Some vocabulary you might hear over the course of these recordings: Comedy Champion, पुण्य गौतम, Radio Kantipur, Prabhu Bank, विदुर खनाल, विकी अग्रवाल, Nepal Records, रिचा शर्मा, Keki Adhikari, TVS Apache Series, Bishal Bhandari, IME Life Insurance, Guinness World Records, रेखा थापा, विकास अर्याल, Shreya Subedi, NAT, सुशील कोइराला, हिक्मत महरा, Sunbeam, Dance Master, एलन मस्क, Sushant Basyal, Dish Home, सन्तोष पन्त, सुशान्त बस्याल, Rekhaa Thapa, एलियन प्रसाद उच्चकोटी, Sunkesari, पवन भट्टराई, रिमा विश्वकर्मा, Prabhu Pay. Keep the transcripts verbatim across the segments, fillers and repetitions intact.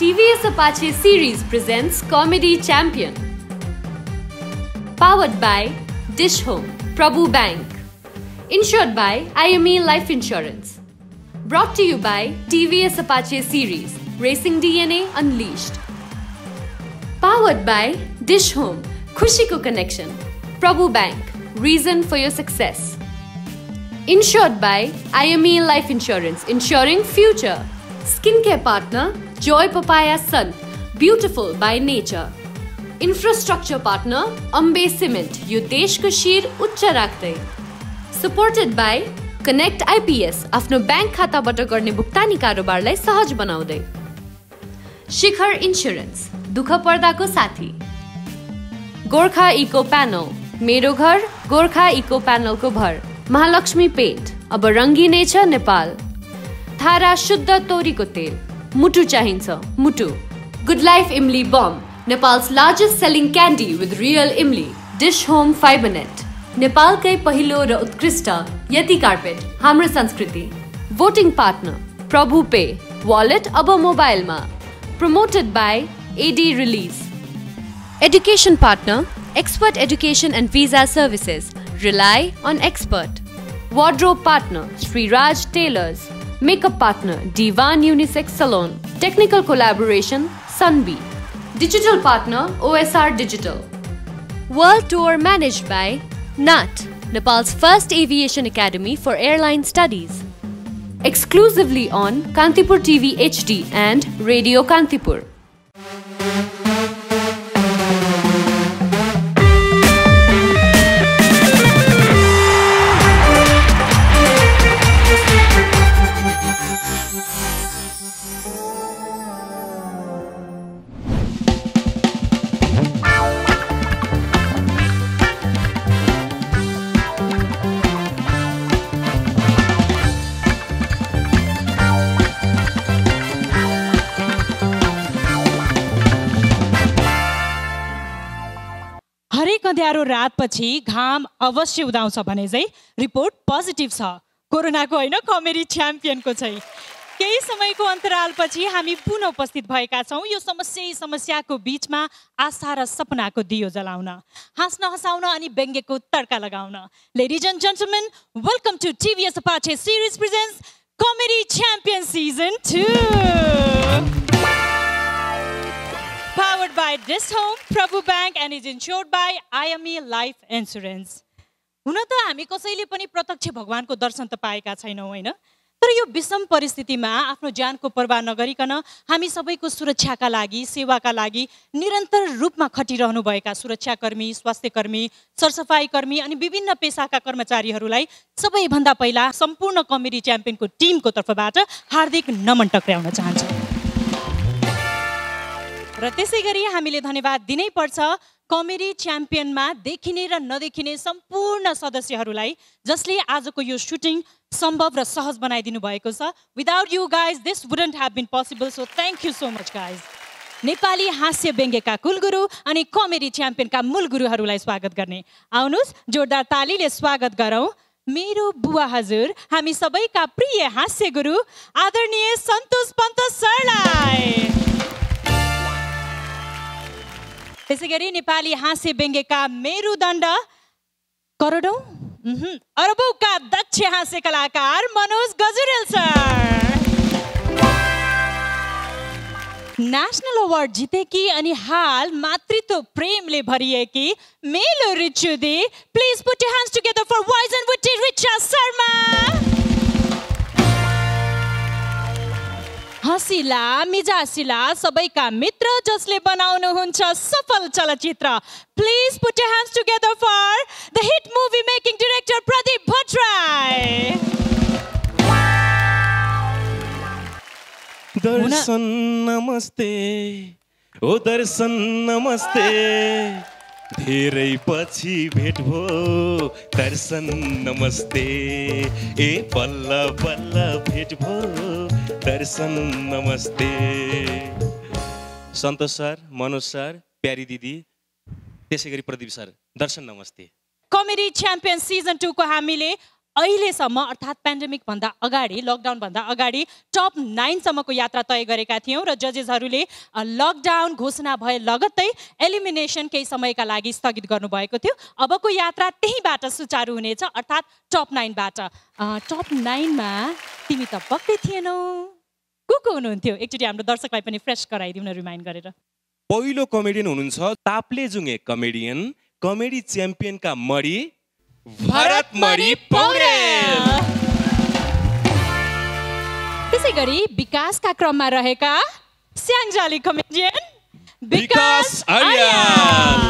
T V S Apache Series presents Comedy Champion. Powered by Dish Home, Prabhu Bank. Insured by I M E Life Insurance. Brought to you by T V S Apache Series, Racing D N A Unleashed. Powered by Dish Home, Khushi Ko Connection. Prabhu Bank, Reason for Your Success. Insured by I M E Life Insurance, Insuring Future. Skincare partner, Joy Papaya Sun, beautiful by nature. Infrastructure partner, Ambe Cement, यो देश को शीर उच्च राख्दै. Supported by Connect I P S, आफ्नो bank खाताबाट गर्ने भुक्तानी कारोबारलाई सहज बनाउँदै. शिखर इन्स्योरेन्स, दुःख पर्दाको साथी. गोर्खा इको प्यानल, मेरो घर गोर्खा इको प्यानलको भर. महालक्ष्मी पेन्ट, अब रंगिने छ नेपाल. थारा शुद्ध तोरीको तेल, मुटु चाहिन्छ मुटु. गुड लाइफ इमली bomb, Nepal's largest selling candy with real imli. Dish home Fibernet, नेपालकै पहिलो र उत्कृष्ट यति कार्पेट हाम्रो संस्कृति. Voting partner Prabhu pay, wallet अब मोबाइलमा. Promoted by AD release. Education partner expert education and visa services, rely on expert. Wardrobe partner Shreeraj tailors. Makeup partner, Divan Unisex Salon. Technical collaboration, Sunbeam. Digital partner, O S R Digital. World tour managed by N A T, Nepal's first aviation academy for airline studies. Exclusively on Kantipur T V H D and Radio Kantipur. अँध्यारो रातपछि घाम अवश्य उदाउँछ भने चाहिँ report positive छ कोरोनाको हैन, comedy च्याम्पियनको चाहिँ. केही समयको अन्तरालपछि हामी पुनः उपस्थित भएका छौँ यो समस्या समस्याको बीचमा आशा र सपनाको दियो जलाउन, हाँस्न हँसाउन अनि व्यङ्ग्यको तड्का लगाउन. Ladies and gentlemen, welcome to TVS Apache series presents comedy champion season two. Powered by Dish Home, Prabhu Bank and is insured by I M E Life Insurance. हुन त हामी कसैले पनि प्रत्यक्ष भगवानको दर्शन त पाएका छैनौँ हैन, तर यो विषम परिस्थितिमा आफ्नो ज्यानको परवाह नगरिकन हामी सबैको सुरक्षाका लागि, सेवाका लागि निरन्तर रूपमा खटिरहनु भएका सुरक्षाकर्मी, स्वास्थ्यकर्मी, सरसफाईकर्मी अनि विभिन्न पेसाका कर्मचारीहरूलाई सबैभन्दा पहिला सम्पूर्ण कमेडी च्याम्पियनको टिमको तर्फबाट हार्दिक नमन टक्राउन चाहन्छु. र त्यसै गरी हामीले धन्यवाद दिनैपर्छ कमेडी च्याम्पियनमा देखिने र नदेखिने सम्पूर्ण सदस्यहरूलाई जसले आजको यो सुटिङ सम्भव र सहज बनाइदिनु भएको छ. Without you guys this wouldn't have been possible, so thank you so much guys. Nepali हास्य व्यङ्ग्यका कुलगुरु अनि कमेडी च्याम्पियनका मूल गुरुहरूलाई स्वागत गर्ने. आउनुहोस् जोरदार तालीले स्वागत गरौँ मेरो बुवा हजुर, हामी सबैका प्रिय हास्य गुरु आदरणीय सन्तोष पन्त सरलाई. त्यसै गरी नेपाली हाँस्य व्यङ्ग्यका मेरुदण्ड, करोडौं अरबौंका दक्ष हाँस्य कलाकार Manoj Gajurel sir. National award जितेकी अनि हाल मातृत्व प्रेमले भरिएकी मेलो रिचुदी, please put hands together for wise and witty रिचा शर्मा. हँसिला मिजासिला सबैका मित्र जसले बनाउनुहुन्छ सफल चलचित्र, please put your hands together for the hit movie making director Pradeep Bhattarai. दर्शन नमस्ते, ओ दर्शन नमस्ते, धेरै पछि भेट भयो दर्शन नमस्ते, ए बल्ल बल्ल भेट भयो दर्शन नमस्ते. सन्तोष सर, मनोज सर, प्यारी दिदी, त्यसै गरी प्रदीप सर, दर्शन नमस्ते. कमेडी च्याम्पियन सिजन टू को हामीले अहिलेसम्म अर्थात् पेन्डेमिक भन्दा अगाडि लकडाउन भन्दा अगाडि टप नाइन सम्मको यात्रा तय गरेका थियौं र जजेजहरूले लकडाउन घोषणा भए लगत्तै एलिमिनेसन केही समयका लागि स्थगित गर्नुभएको थियो। अबको यात्रा त्यहीबाट सुचारु हुनेछ अर्थात् टप नाइनबाट। टप नाइनमा तिमी त पक्कै थिएनौ, को को हुनुहुन्थ्यो? एकचोटि हाम्रो दर्शकलाई पनि फ्रेस गराइदिउँ न रिमाइन्ड गरेर। पहिलो कमेडियन हुनुहुन्छ ताप्लेजुङे कमेडियन कमेडी च्याम्पियनका मडी भरतमणि पौडेल। त्यसै गरी विकासका क्रममा रहेका स्याङजाली कमेडियन विकास अर्याल।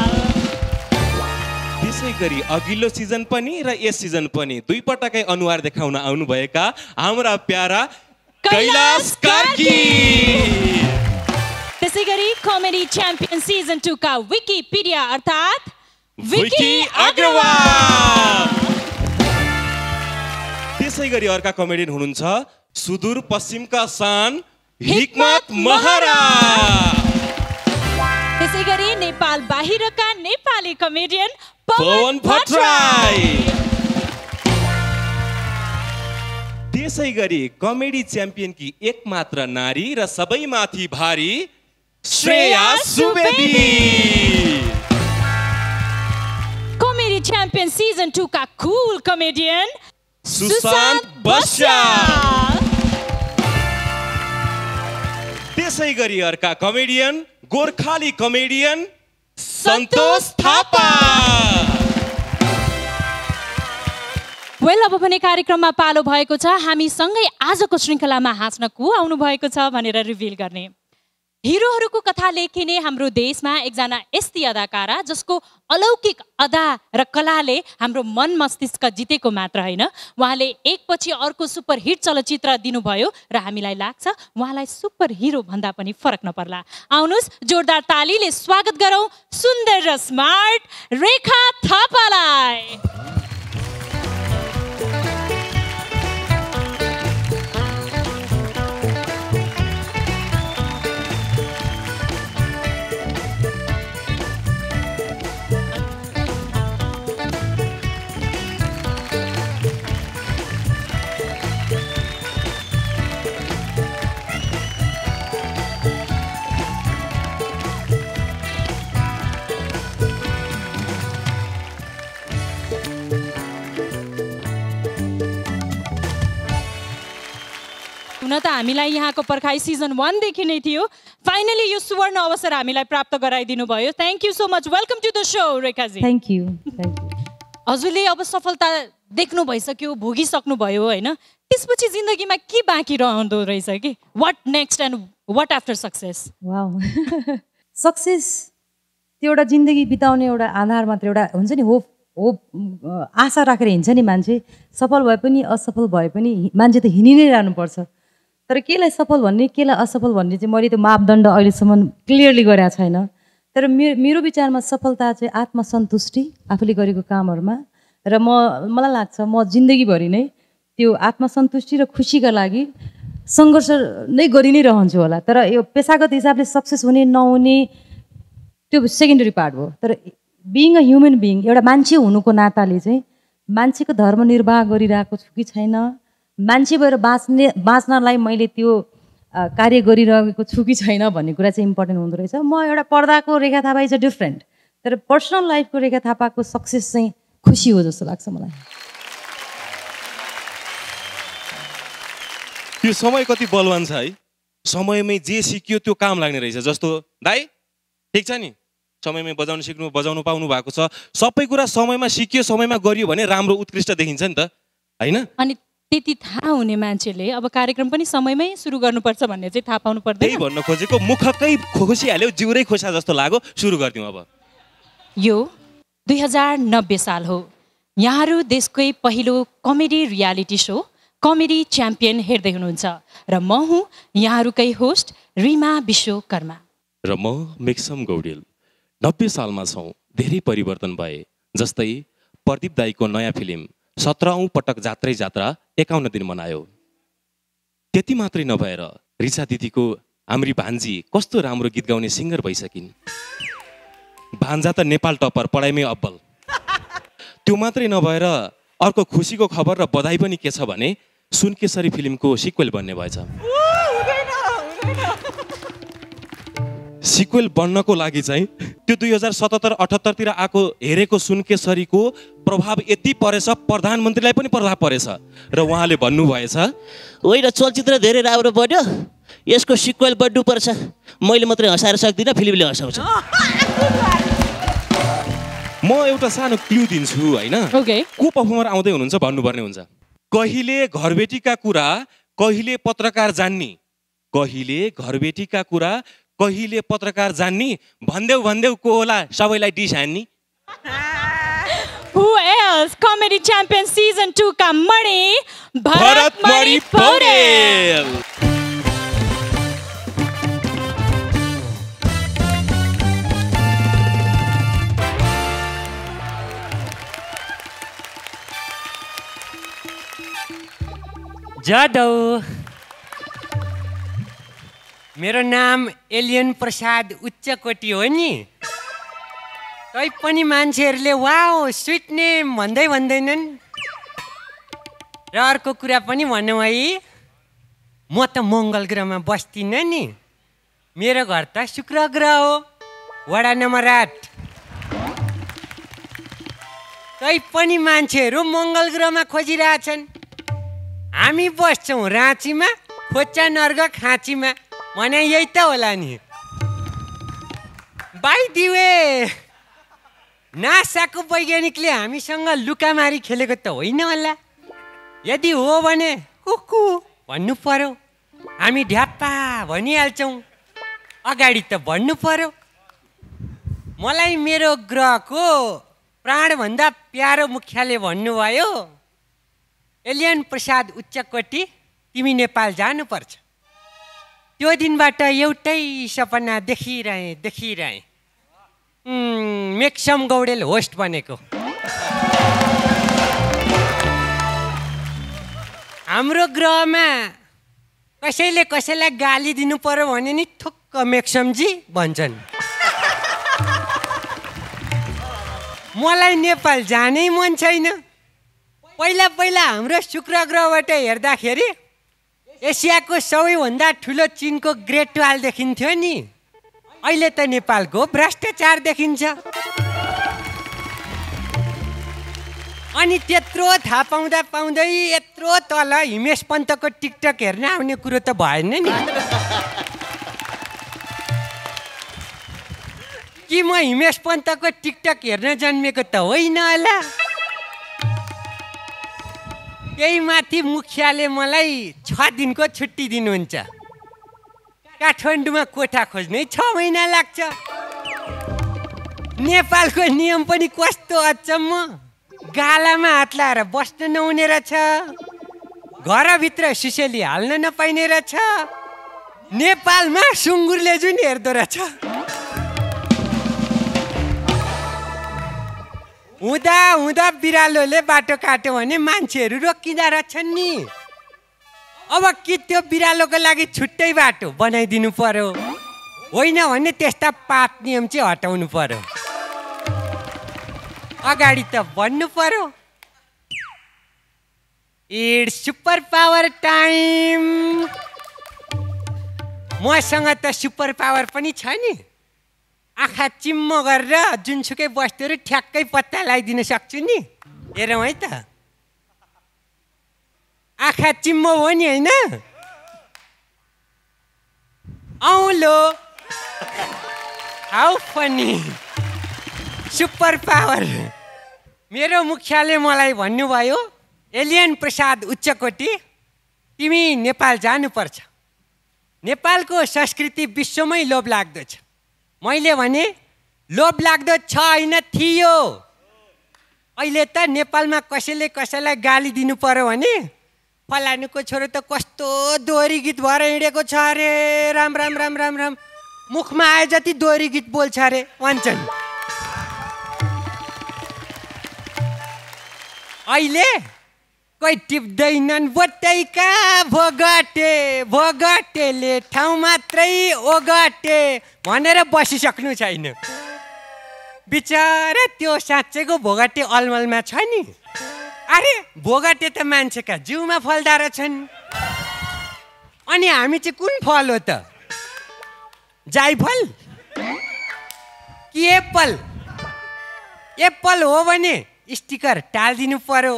त्यसै गरी अघिल्लो सिजन पनि र यस सिजन पनि दुई पटकै अनुहार देखाउन आउनुभएका हाम्रा प्यारा कैलाश कार्की। त्यसै गरी कमेडी च्याम्पियन सिजन टू का विकिपीडिया अर्थात् विकी अग्रवाल। त्यसै गरी अर्का कमेडियन हुनुहुन्छ सुदूर पश्चिमका शान हिक्मत महरा। त्यसै गरी नेपाल बाहिरका नेपाली कमेडियन पवन भट्टराई। त्यसै गरी कमेडी च्याम्पियन की एकमात्र नारी र सबैमाथि भारी Shreya Subedi. Champion season two का कूल कॉमेडियन सुशांत बस्याल। त्यसै गरी अर्का कॉमेडियन गोर्खाली कॉमेडियन संतोष थापा। वेल अब भने कार्यक्रममा पालो भएको छ, हामी सँगै आजको श्रृंखलामा हाँस्न को आउनु भएको छ भनेर रिभिल गर्ने। हिरोहरूको कथा लेखिने हाम्रो देशमा एकजना यस्ती अदाकारा जसको अलौकिक अदा र कलाले हाम्रो मन मस्तिष्क जितेको मात्र होइन, उहाँले एकपछि अर्को सुपर हिट चलचित्र दिनुभयो र हामीलाई लाग्छ उहाँलाई सुपर हिरो भन्दा पनि फरक नपर्ला। आउनुहोस् जोरदार तालीले स्वागत गरौँ सुन्दर र स्मार्ट रेखा थापालाई। हुन त हामीलाई यहाँको पर्खाइ सिजन वन देखि नै थियो, फाइनली यो सुवर्ण अवसर हामीलाई प्राप्त गराइदिनु भयो। Thank you so much, welcome to the show Rekhaji. Thank you. हजुरले अब सफलता देख्नु भइसक्यो, भोगिसक्नु भयो होइन, त्यसपछि जिन्दगीमा के बाँकी रहँदो रहेछ कि what next and what after success? Wow success त्यो एउटा जिन्दगी बिताउने एउटा आधार मात्र, एउटा हुन्छ नि होप, होप आशा राखेर हिँड्छ नि मान्छे। सफल भए पनि असफल भए पनि मान्छे त हिँडि नै रहनुपर्छ, तर केलाई सफल भन्ने केलाई असफल भन्ने चाहिँ मैले त्यो मापदण्ड अहिलेसम्म क्लियरली गरेको छैन। तर मेरो मेरो विचारमा सफलता चाहिँ आत्मसन्तुष्टि आफूले गरेको कामहरूमा, र म मलाई लाग्छ म जिन्दगीभरि नै त्यो आत्मसन्तुष्टि र खुसीका लागि सङ्घर्ष नै गरि नै रहन्छु होला। तर यो पेसागत हिसाबले सक्सेस हुने नहुने त्यो सेकेन्डरी पार्ट हो, तर बिइङ अ ह्युमन बिइङ एउटा मान्छे हुनुको नाताले चाहिँ मान्छेको धर्म निर्वाह गरिरहेको छु कि छैन, मान्छे भएर बाँच्ने बाँच्नलाई मैले त्यो कार्य गरिरहेको छु कि छैन भन्ने कुरा चाहिँ इम्पोर्टेन्ट हुँदो रहेछ। म एउटा पर्दाको रेखा थापा is a different, तर पर्सनल लाइफको रेखा थापाको सक्सेस चाहिँ खुसी हो जस्तो लाग्छ मलाई। यो समय कति बलवान छ है, समयमै जे सिक्यो त्यो काम लाग्ने रहेछ। जस्तो दाइ ठिक छ नि, समयमै बजाउनु सिक्नु बजाउनु पाउनु भएको छ, सबै कुरा समयमा सिकियो समयमा गरियो भने राम्रो उत्कृष्ट देखिन्छ नि त होइन। अनि त्यति थाहा हुने मान्छेले अब कार्यक्रम पनि समयमै सुरु गर्नुपर्छ भन्ने चाहिँ थाहा पाउनु पर्दैन। त्यही भन्न खोजेको, मुखकै खोसिहाल्यो जिउरै खोसा जस्तो लाग्यो। सुरु गरिदिउँ अब। यो दुई हजार नब्बे साल हो, यहाँहरू देशकै पहिलो comedy reality show comedy champion हेर्दै हुनुहुन्छ र म हुँ यहाँहरूकै होस्ट रिमा विश्वकर्मा र म मेक्सम गौडेल। नब्बे सालमा छौँ, धेरै परिवर्तन भए, जस्तै प्रदीप दाईको नयाँ फिल्म सत्रौं पटक जात्रै जात्रा एकाउन्न दिन मनायो। त्यति मात्रै नभएर रिचा दिदीको हाम्री भान्जी कस्तो राम्रो गीत गाउने सिङ्गर भइसकिन्। भान्जा त नेपाल टपर, पढाइमै अब्बल। त्यो मात्रै नभएर अर्को खुशीको खबर र बधाई पनि के छ भने सुनकेसरी फिल्मको सिक्वेल बन्ने भएछ। सिक्वेल बन्नको लागि चाहिँ त्यो दुई हजार सतहत्तर अठहत्तरतिर आएको हेरेको सुनकेसरीको प्रभाव यति परेछ प्रधानमन्त्रीलाई पनि प्रभाव परेछ र उहाँले भन्नुभएछ होइन चलचित्र धेरै राम्रो बन्यो यसको सिक्वेल बन्नु पर्छ, मैले मात्रै हँसाएर सक्दिनँ फिल्मले हँसाउँछ। म एउटा सानो क्लु दिन्छु हैन, को परफर्मर आउँदै हुनुहुन्छ भन्नुपर्ने हुन्छ। कहिले घरबेटीका कुरा कहिले पत्रकार जान्नी, कहिले घरबेटीका कुरा कहिले पत्रकार जान्नी भन्देउ भन्देउ को होला सबैलाई डिस हान्नी। Who else? Comedy Champion Season two का मणि भरत मणि पौडेल। जादव, मेरो नाम एलियन प्रसाद उच्चकोटी हो नि। तैपनि मान्छेहरूले वाओ स्वीट नेम भन्दै भन्दैनन्। र अर्को कुरा पनि भनौँ है, म त मङ्गल ग्रहमा बस्दिनँ नि, मेरो घर त शुक्र ग्रह हो, वडा नम्बर आठ। तैपनि मान्छेहरू मङ्गल ग्रहमा खोजिरहेछन्, हामी बस्छौँ राँचीमा, खोज्छ नर्ग खाँचीमा, भने यही त होला नि। बाई दि वे नासाको वैज्ञानिकले हामीसँग लुकामारी खेलेको त होइन होला, यदि हो भने कुकु भन्नु पर्यो, हामी ढ्याप्पा भनिहाल्छौँ, अगाडि त भन्नु पर्यो। मलाई मेरो ग्रहको प्राणभन्दा प्यारो मुखियाले भन्नुभयो एलियन प्रसाद उच्चकोटी तिमी नेपाल जानुपर्छ। त्यो दिनबाट एउटै सपना देखिरहेँ देखिरहेँ मैक्सिम गौडेल होस्ट बनेको। हाम्रो ग्रहमा कसैले कसैलाई गाली दिनु पर्यो भने नि ठुक्क मैक्सिमजी भन्छन्। मलाई नेपाल जानै मन छैन। पहिला पहिला हाम्रो शुक्र ग्रहबाट हेर्दाखेरि एसियाको सबैभन्दा ठुलो चीनको ग्रेट वाल देखिन्थ्यो नि, अहिले त नेपालको भ्रष्टाचार देखिन्छ। अनि त्यत्रो थाहा पाउँदा पाउँदै यत्रो तल हिमेश पन्तको टिकटक हेर्न आउने कुरो त भएन नि। कि म हिमेश पन्तको टिकटक हेर्न जन्मेको त होइन होला। त्यही माथि मुखियाले मलाई छ दिनको छुट्टी दिनुहुन्छ, काठमाडौँमा कोठा खोज्ने छ महिना लाग्छ। नेपालको नियम पनि कस्तो अचम्म, गालामा हात लाएर बस्न नहुने रहेछ, घरभित्र सिसेली हाल्न नपाइने रहेछ, नेपालमा सुँगुरले जुन हेर्दो रहेछ। हुँदा हुँदा बिरालोले बाटो काट्यो भने मान्छेहरू रोकिँदा रहेछन् नि, अब कि त्यो बिरालोको लागि छुट्टै बाटो बनाइदिनु पर्यो होइन भने त्यस्ता पाप नियम चाहिँ हटाउनु पर्यो, अगाडि त बढ्नु पर्यो। It's super power time. मसँग त सुपर पावर पनि छ नि, आँखा चिम्म गरेर जुनसुकै वस्तुहरू ठ्याक्कै पत्ता लगाइदिन सक्छु नि, हेरौँ है त। आँखा चिम्म हो नि होइन, औलो हाउ फनी सुपर पावर। मेरो मुखियाले मलाई भन्नुभयो एलियन प्रसाद उच्चकोटी तिमी नेपाल जानुपर्छ, नेपालको संस्कृति विश्वमै लोभ लाग्दो छ। मैले भने लोभ लाग्दो छ होइन थियो, अहिले त नेपालमा कसैले कसैलाई गाली दिनु पर्यो भने फलानुको छोरो त कस्तो दोहोरी गीत भएर हिँडेको छ अरे, राम राम राम राम राम, मुखमा आए जति दोहोरी गीत बोल्छ अरे भन्छन्। अहिले कोही टिप्दैनन् बोटैका भोगटे, भोगटेले ठाउँ मात्रै ओगटे भनेर बसिसक्नु छैन। बिचरा त्यो साँच्चैको भोगटे अलमलमा छ नि, अरे बोगटे त मान्छेका जिउमा फलदार छन्, अनि हामी चाहिँ कुन फल हो त? जाइफल कि एप्पल? एप्पल हो भने स्टिकर टालिदिनु पर्यो,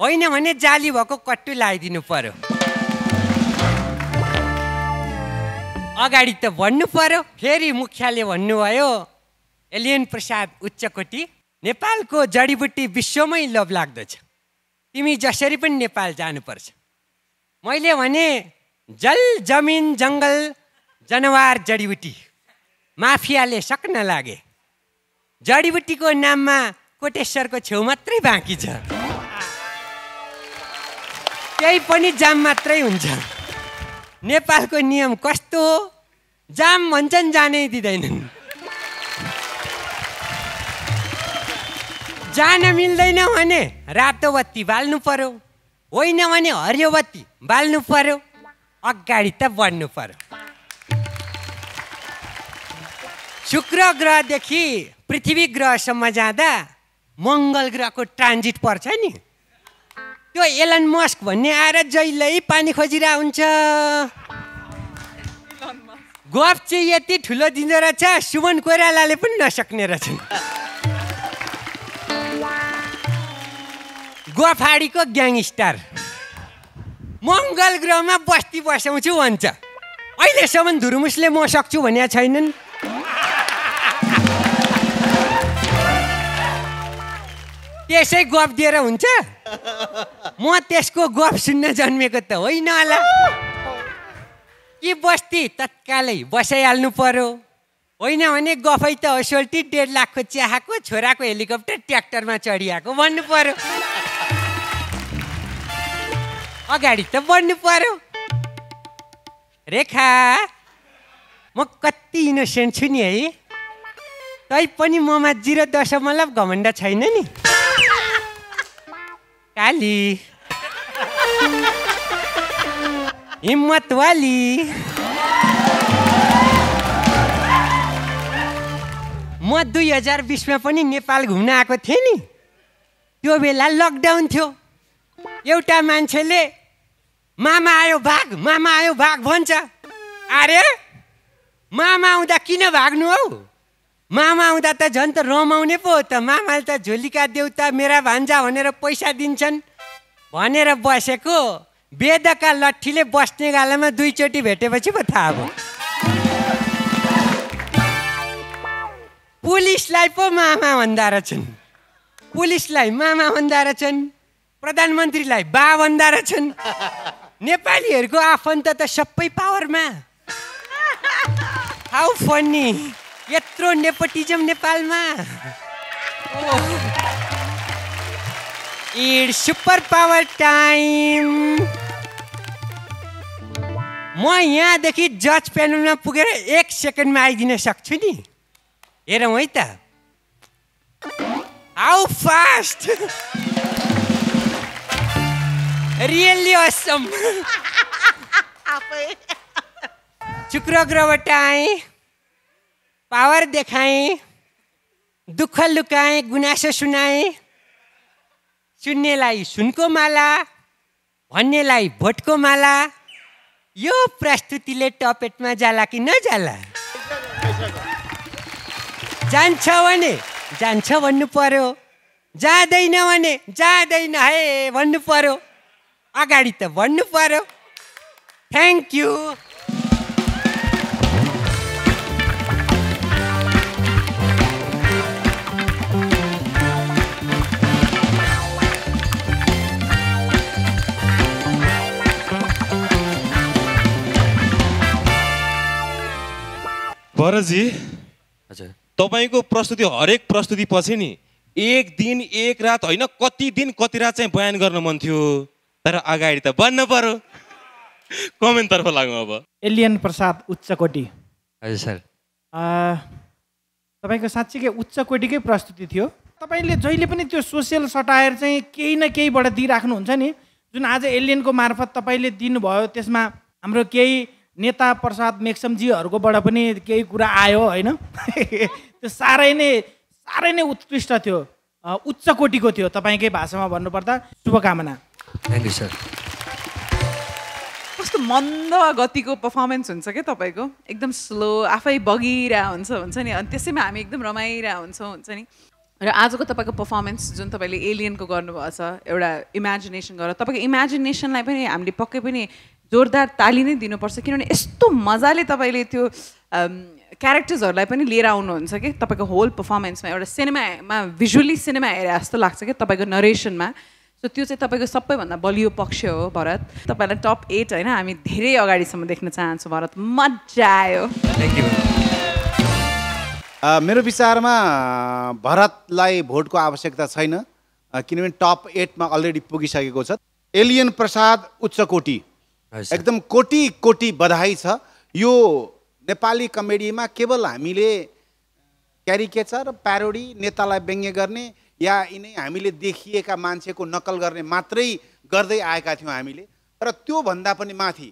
होइन भने जाली भएको कट्टु लगाइदिनु पर्यो। अगाडि त भन्नु पर्यो। फेरि मुखियाले भन्नुभयो, एलियन प्रसाद उच्चकोटी, नेपालको जडीबुटी विश्वमै लोभ लाग्दछ, तिमी जसरी पनि नेपाल जानुपर्छ। मैले भने जल जमिन जङ्गल जनावर जडीबुटी माफियाले सक्न लागे, जडीबुटीको नाममा कोटेश्वरको छेउ मात्रै बाँकी छ, त्यही पनि जाम मात्रै हुन्छ। नेपालको नियम कस्तो हो, जाम भन्छन् जानै दिँदैनन्, जान मिल्दैन भने रातो बत्ती बाल्नु पर्यो, होइन भने हरियो बत्ती बाल्नु पर्यो, अगाडि त बढ्नु पर्यो। शुक्र ग्रहदेखि पृथ्वी ग्रहसम्म जाँदा मङ्गल ग्रहको ट्रान्जिट पर्छ नि, त्यो एलन मस्क भन्ने आएर जहिल्यै पानी खोजिरहेको हुन्छ। गफ चाहिँ यति ठुलो दिँदो रहेछ, सुमन कोइरालाले पनि नसक्ने रहेछन्। गफाडीको ग्याङस्टार मङ्गल ग्रहमा बस्ती बसाउँछु भन्छ, अहिलेसम्म धुरुमुसले म सक्छु भनेको छैनन्। त्यसै गफ दिएर हुन्छ? म त्यसको गफ सुन्न जन्मेको त होइन होला कि बस्ती तत्कालै बसाइहाल्नु पर्यो, होइन भने गफै त हो सोल्टी, डेढ लाखको चियाको छोराको हेलिकप्टर ट्र्याक्टरमा चढिआएको भन्नु पर्यो, अगाडि त बढ्नु पर्यो। रेखा, म कति इनोसेन्ट छु नि है, तै पनि ममा जिरो दशमलव घमण्ड छैन नि। काली हिम्मत वाली, म दुई हजार बिसमा पनि नेपाल घुम्न आएको थिएँ नि, त्यो बेला लकडाउन थियो। एउटा मान्छेले मामा आयो भाग, मामा आयो भाग भन्छ। अरे मामा आउँदा किन भाग्नु हौ, मामा आउँदा त झन् त रमाउने पो हो त, मामाले त झोलीका देउता मेरा भान्जा भनेर पैसा दिन्छन् भनेर बसेको बेदका लट्ठीले बस्ने गालामा दुईचोटि भेटेपछि पो थाहा भयो। पुलिसलाई पो मामा भन्दा रहेछन्, पुलिसलाई मामा भन्दा रहेछन्, प्रधानमन्त्रीलाई बा भन्दा रहेछन्। नेपालीहरूको आफन्त त सबै पावरमा। हाउ फनी, यत्रो नेपोटिजम नेपालमा। End super power time. म यहाँदेखि जज प्यानलमा पुगेर एक सेकेन्डमा आइदिन सक्छु नि, हेरौँ है त हाउ फास्ट। रियल्ली असम। शुक्र ग्रहबाट आएँ, पावर देखाएँ, दुःख लुकाएँ, गुनासो सुनाएँ, सुन्नेलाई सुनको माला, भन्नेलाई भोटको माला। यो प्रस्तुतिले टपेटमा जाला कि नजाला? जान्छ भने जान्छ भन्नु पर्यो, जाँदैन भने जाँदैन है भन्नु पर्यो, अगाडि त भन्नु पर्यो। Thank you. भरतजी, हजुर, तपाईँको प्रस्तुति हरेक प्रस्तुति पछि नि एक दिन एक रात होइन कति दिन कति रात चाहिँ बयान गर्न मन थियो, तर अगाडि त बन्न पर्यो। कमेन्टतर्फ लागौँ अब। एलियन प्रसाद उच्चकोटी, हजुर सर, तपाईँको साँच्चीकै उच्चकोटीकै प्रस्तुति थियो। तपाईँले जहिले पनि त्यो सोसियल सटायर चाहिँ केही न केहीबाट दिइराख्नुहुन्छ नि, जुन आज एलियनको मार्फत तपाईँले दिनुभयो, त्यसमा हाम्रो केही नेता प्रसाद मेक्समजीहरूकोबाट पनि केही कुरा आयो होइन। त्यो साह्रै नै साह्रै नै उत्कृष्ट थियो। उच्च कोटीको थियो तपाईकै भाषामा भन्नुपर्दा शुभकामना। Thank you sir. कस्तो मन्द गतिको पर्फर्मेन्स हुन्छ के तपाईको, एकदम स्लो आफै बगिरा हुन्छ हुन्छ नि, अनि त्यसैमा हामी एकदम रमाइरा हुन्छौँ हुन्छ नि। र आजको तपाईँको पर्फर्मेन्स जुन तपाईँले एलियनको गर्नुभएको छ, एउटा इमेजिनेसन गरेर तपाईँको इमेजिनेसनलाई पनि हामीले पक्कै पनि जोरदार ताली नै दिनुपर्छ, किनभने यस्तो मजाले तपाईँले त्यो क्यारेक्टर्सहरूलाई पनि लिएर आउनुहुन्छ कि तपाईँको होल पर्फर्मेन्समा। एउटा सिनेमामा भिजुअली सिनेमा हेरे जस्तो लाग्छ कि तपाईँको नरेसनमा। सो त्यो चाहिँ तपाईँको सबैभन्दा बलियो पक्ष हो भरत। तपाईँलाई टप एट होइन हामी धेरै अगाडिसम्म देख्न चाहन्छौँ भरत, मजा आयो। Thank you. मेरो विचारमा भरतलाई भोटको आवश्यकता छैन, किनभने टप एटमा अलरेडी पुगिसकेको छ। एलियन प्रसाद उच्च कोटी, एकदम कोटी कोटी बधाई छ। यो नेपाली कमेडीमा केवल हामीले क्यारिकेचर, प्यारोडी, नेतालाई व्यङ्ग्य गर्ने या यिनै हामीले देखिएका मान्छेको नक्कल गर्ने मात्रै गर्दै आएका थियौँ हामीले। तर त्योभन्दा पनि माथि,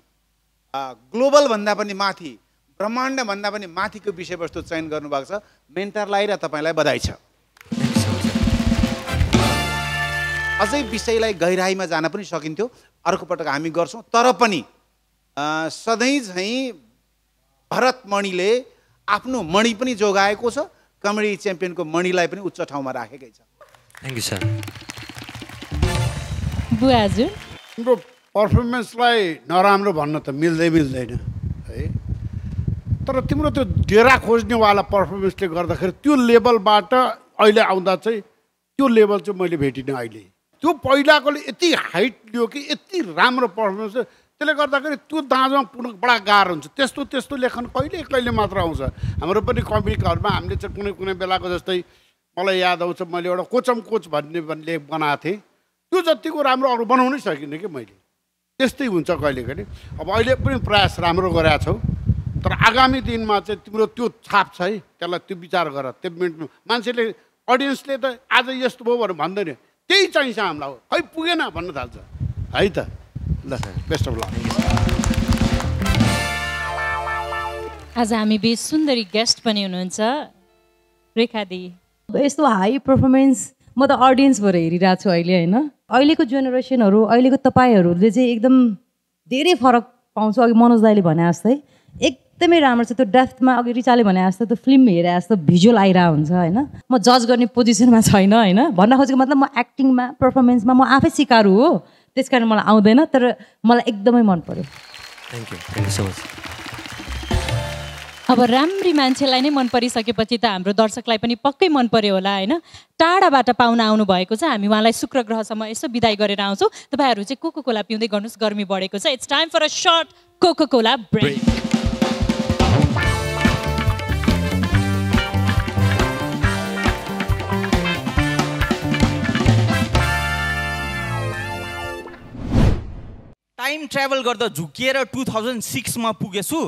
ग्लोबलभन्दा पनि माथि, ब्रह्माण्डभन्दा पनि माथिको विषयवस्तु चयन गर्नुभएको छ। मेन्टरलाई र तपाईँलाई बधाई छ। अझै विषयलाई गहिराइमा जान पनि सकिन्थ्यो, अर्को पटक हामी गर्छौँ। तर पनि सधैँ झैँ भरत मणिले आफ्नो मणि पनि जोगाएको छ, कमेडी च्याम्पियनको मणिलाई पनि उच्च ठाउँमा राखेकै छ। Thank you sir. बुवा हजुर, हाम्रो पर्फर्मेन्सलाई नराम्रो भन्न त मिल्दै मिल्दैन है, तर तिम्रो त्यो डेरा खोज्नेवाला पर्फर्मेन्सले गर्दाखेरि त्यो लेभलबाट अहिले आउँदा चाहिँ त्यो लेभल चाहिँ मैले भेटिनँ अहिले। त्यो पहिलाकोले यति हाइट लियो कि यति राम्रो पर्फर्मेन्स, त्यसले गर्दाखेरि त्यो दाँजोमा पुग्नु बडा गाह्रो हुन्छ। त्यस्तो त्यस्तो लेखन कहिले कहिले मात्र आउँछ। हाम्रो पनि कमिकहरूमा हामीले चाहिँ कुनै कुनै बेलाको जस्तै मलाई याद आउँछ, मैले एउटा कोचम कोच भन्ने लेख बनाएको थिएँ, त्यो जतिको राम्रो अरू बनाउनै सकिनँ कि मैले। त्यस्तै हुन्छ कहिले कहिले। अब अहिले पनि प्रयास राम्रो गरेका छौँ, तर आगामी दिनमा चाहिँ तिम्रो त्यो छाप छ है, त्यसलाई त्यो विचार गर। त्यो मिनटमा मान्छेले, अडियन्सले त आज यस्तो भयो भनेर भन्दैन, त्यही चाहिन्छ हामीलाई, हो खै पुगेन भन्न थाल्छ है त। Best of luck. आज हामी बिच सुन्दरी गेस्ट पनि हुनुहुन्छ रेखा दी। यस्तो हाई पर्फर्मेन्स म त अडियन्सबाट हेरिरहेको छु अहिले होइन। अहिलेको जेनेरेसनहरू, अहिलेको तपाईँहरूले चाहिँ एकदम धेरै फरक पाउँछ। अघि मनोज दाईले भने जस्तै एकदमै राम्रो छ त्यो डेफ्थमा, अघि रिचाले भने जस्तो त्यो फिल्म हेरे जस्तो भिजुअल आइरहेको हुन्छ होइन। म जज गर्ने पोजिसनमा छैन होइन, भन्न खोजेको मतलब म एक्टिङमा, पर्फर्मेन्समा म आफै सिकारु हो, त्यस कारण मलाई आउँदैन, तर मलाई एकदमै मन पर्यो। Thank you, thank you so much. अब राम्री मान्छेलाई नै मन परिसकेपछि त हाम्रो दर्शकलाई पनि पक्कै मन पर्यो होला होइन। टाढाबाट पाहुना आउनुभएको छ, हामी उहाँलाई शुक्र ग्रहसम्म यसो बिदाई गरेर आउँछौँ। तपाईँहरू चाहिँ कोको कोला पिउँदै गर्नुहोस्, गर्मी बढेको छ। It's time for a short Coca Cola break. Time travel गर्दा झुकिएर टू थाउजेंड सिक्स में पुगेछु।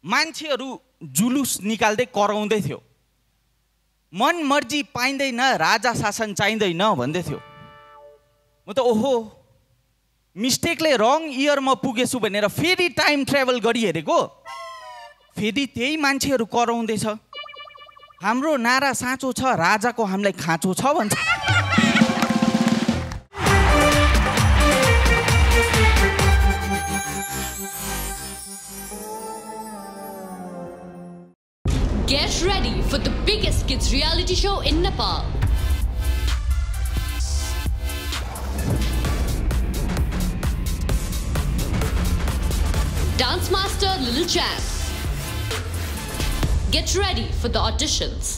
मान्छेहरू जुलूस निकाल्दै कराउँदै थियो, मन मर्जी पाइँदैन, राजा शासन चाहिँदैन भन्दै थियो। म त ओहो, मिस्टेकले रङ इयर में पुगेछु भनेर फेरि टाइम ट्राभल गरी हेरेको, फेरि त्यही मान्छेहरू कराउँदैछ, हाम्रो नारा साँचो छ, राजाको हामीलाई खाँचो छ भन्छ। Get ready for the biggest kids reality show in Nepal. Dance Master, Little Champs. Get ready for the auditions.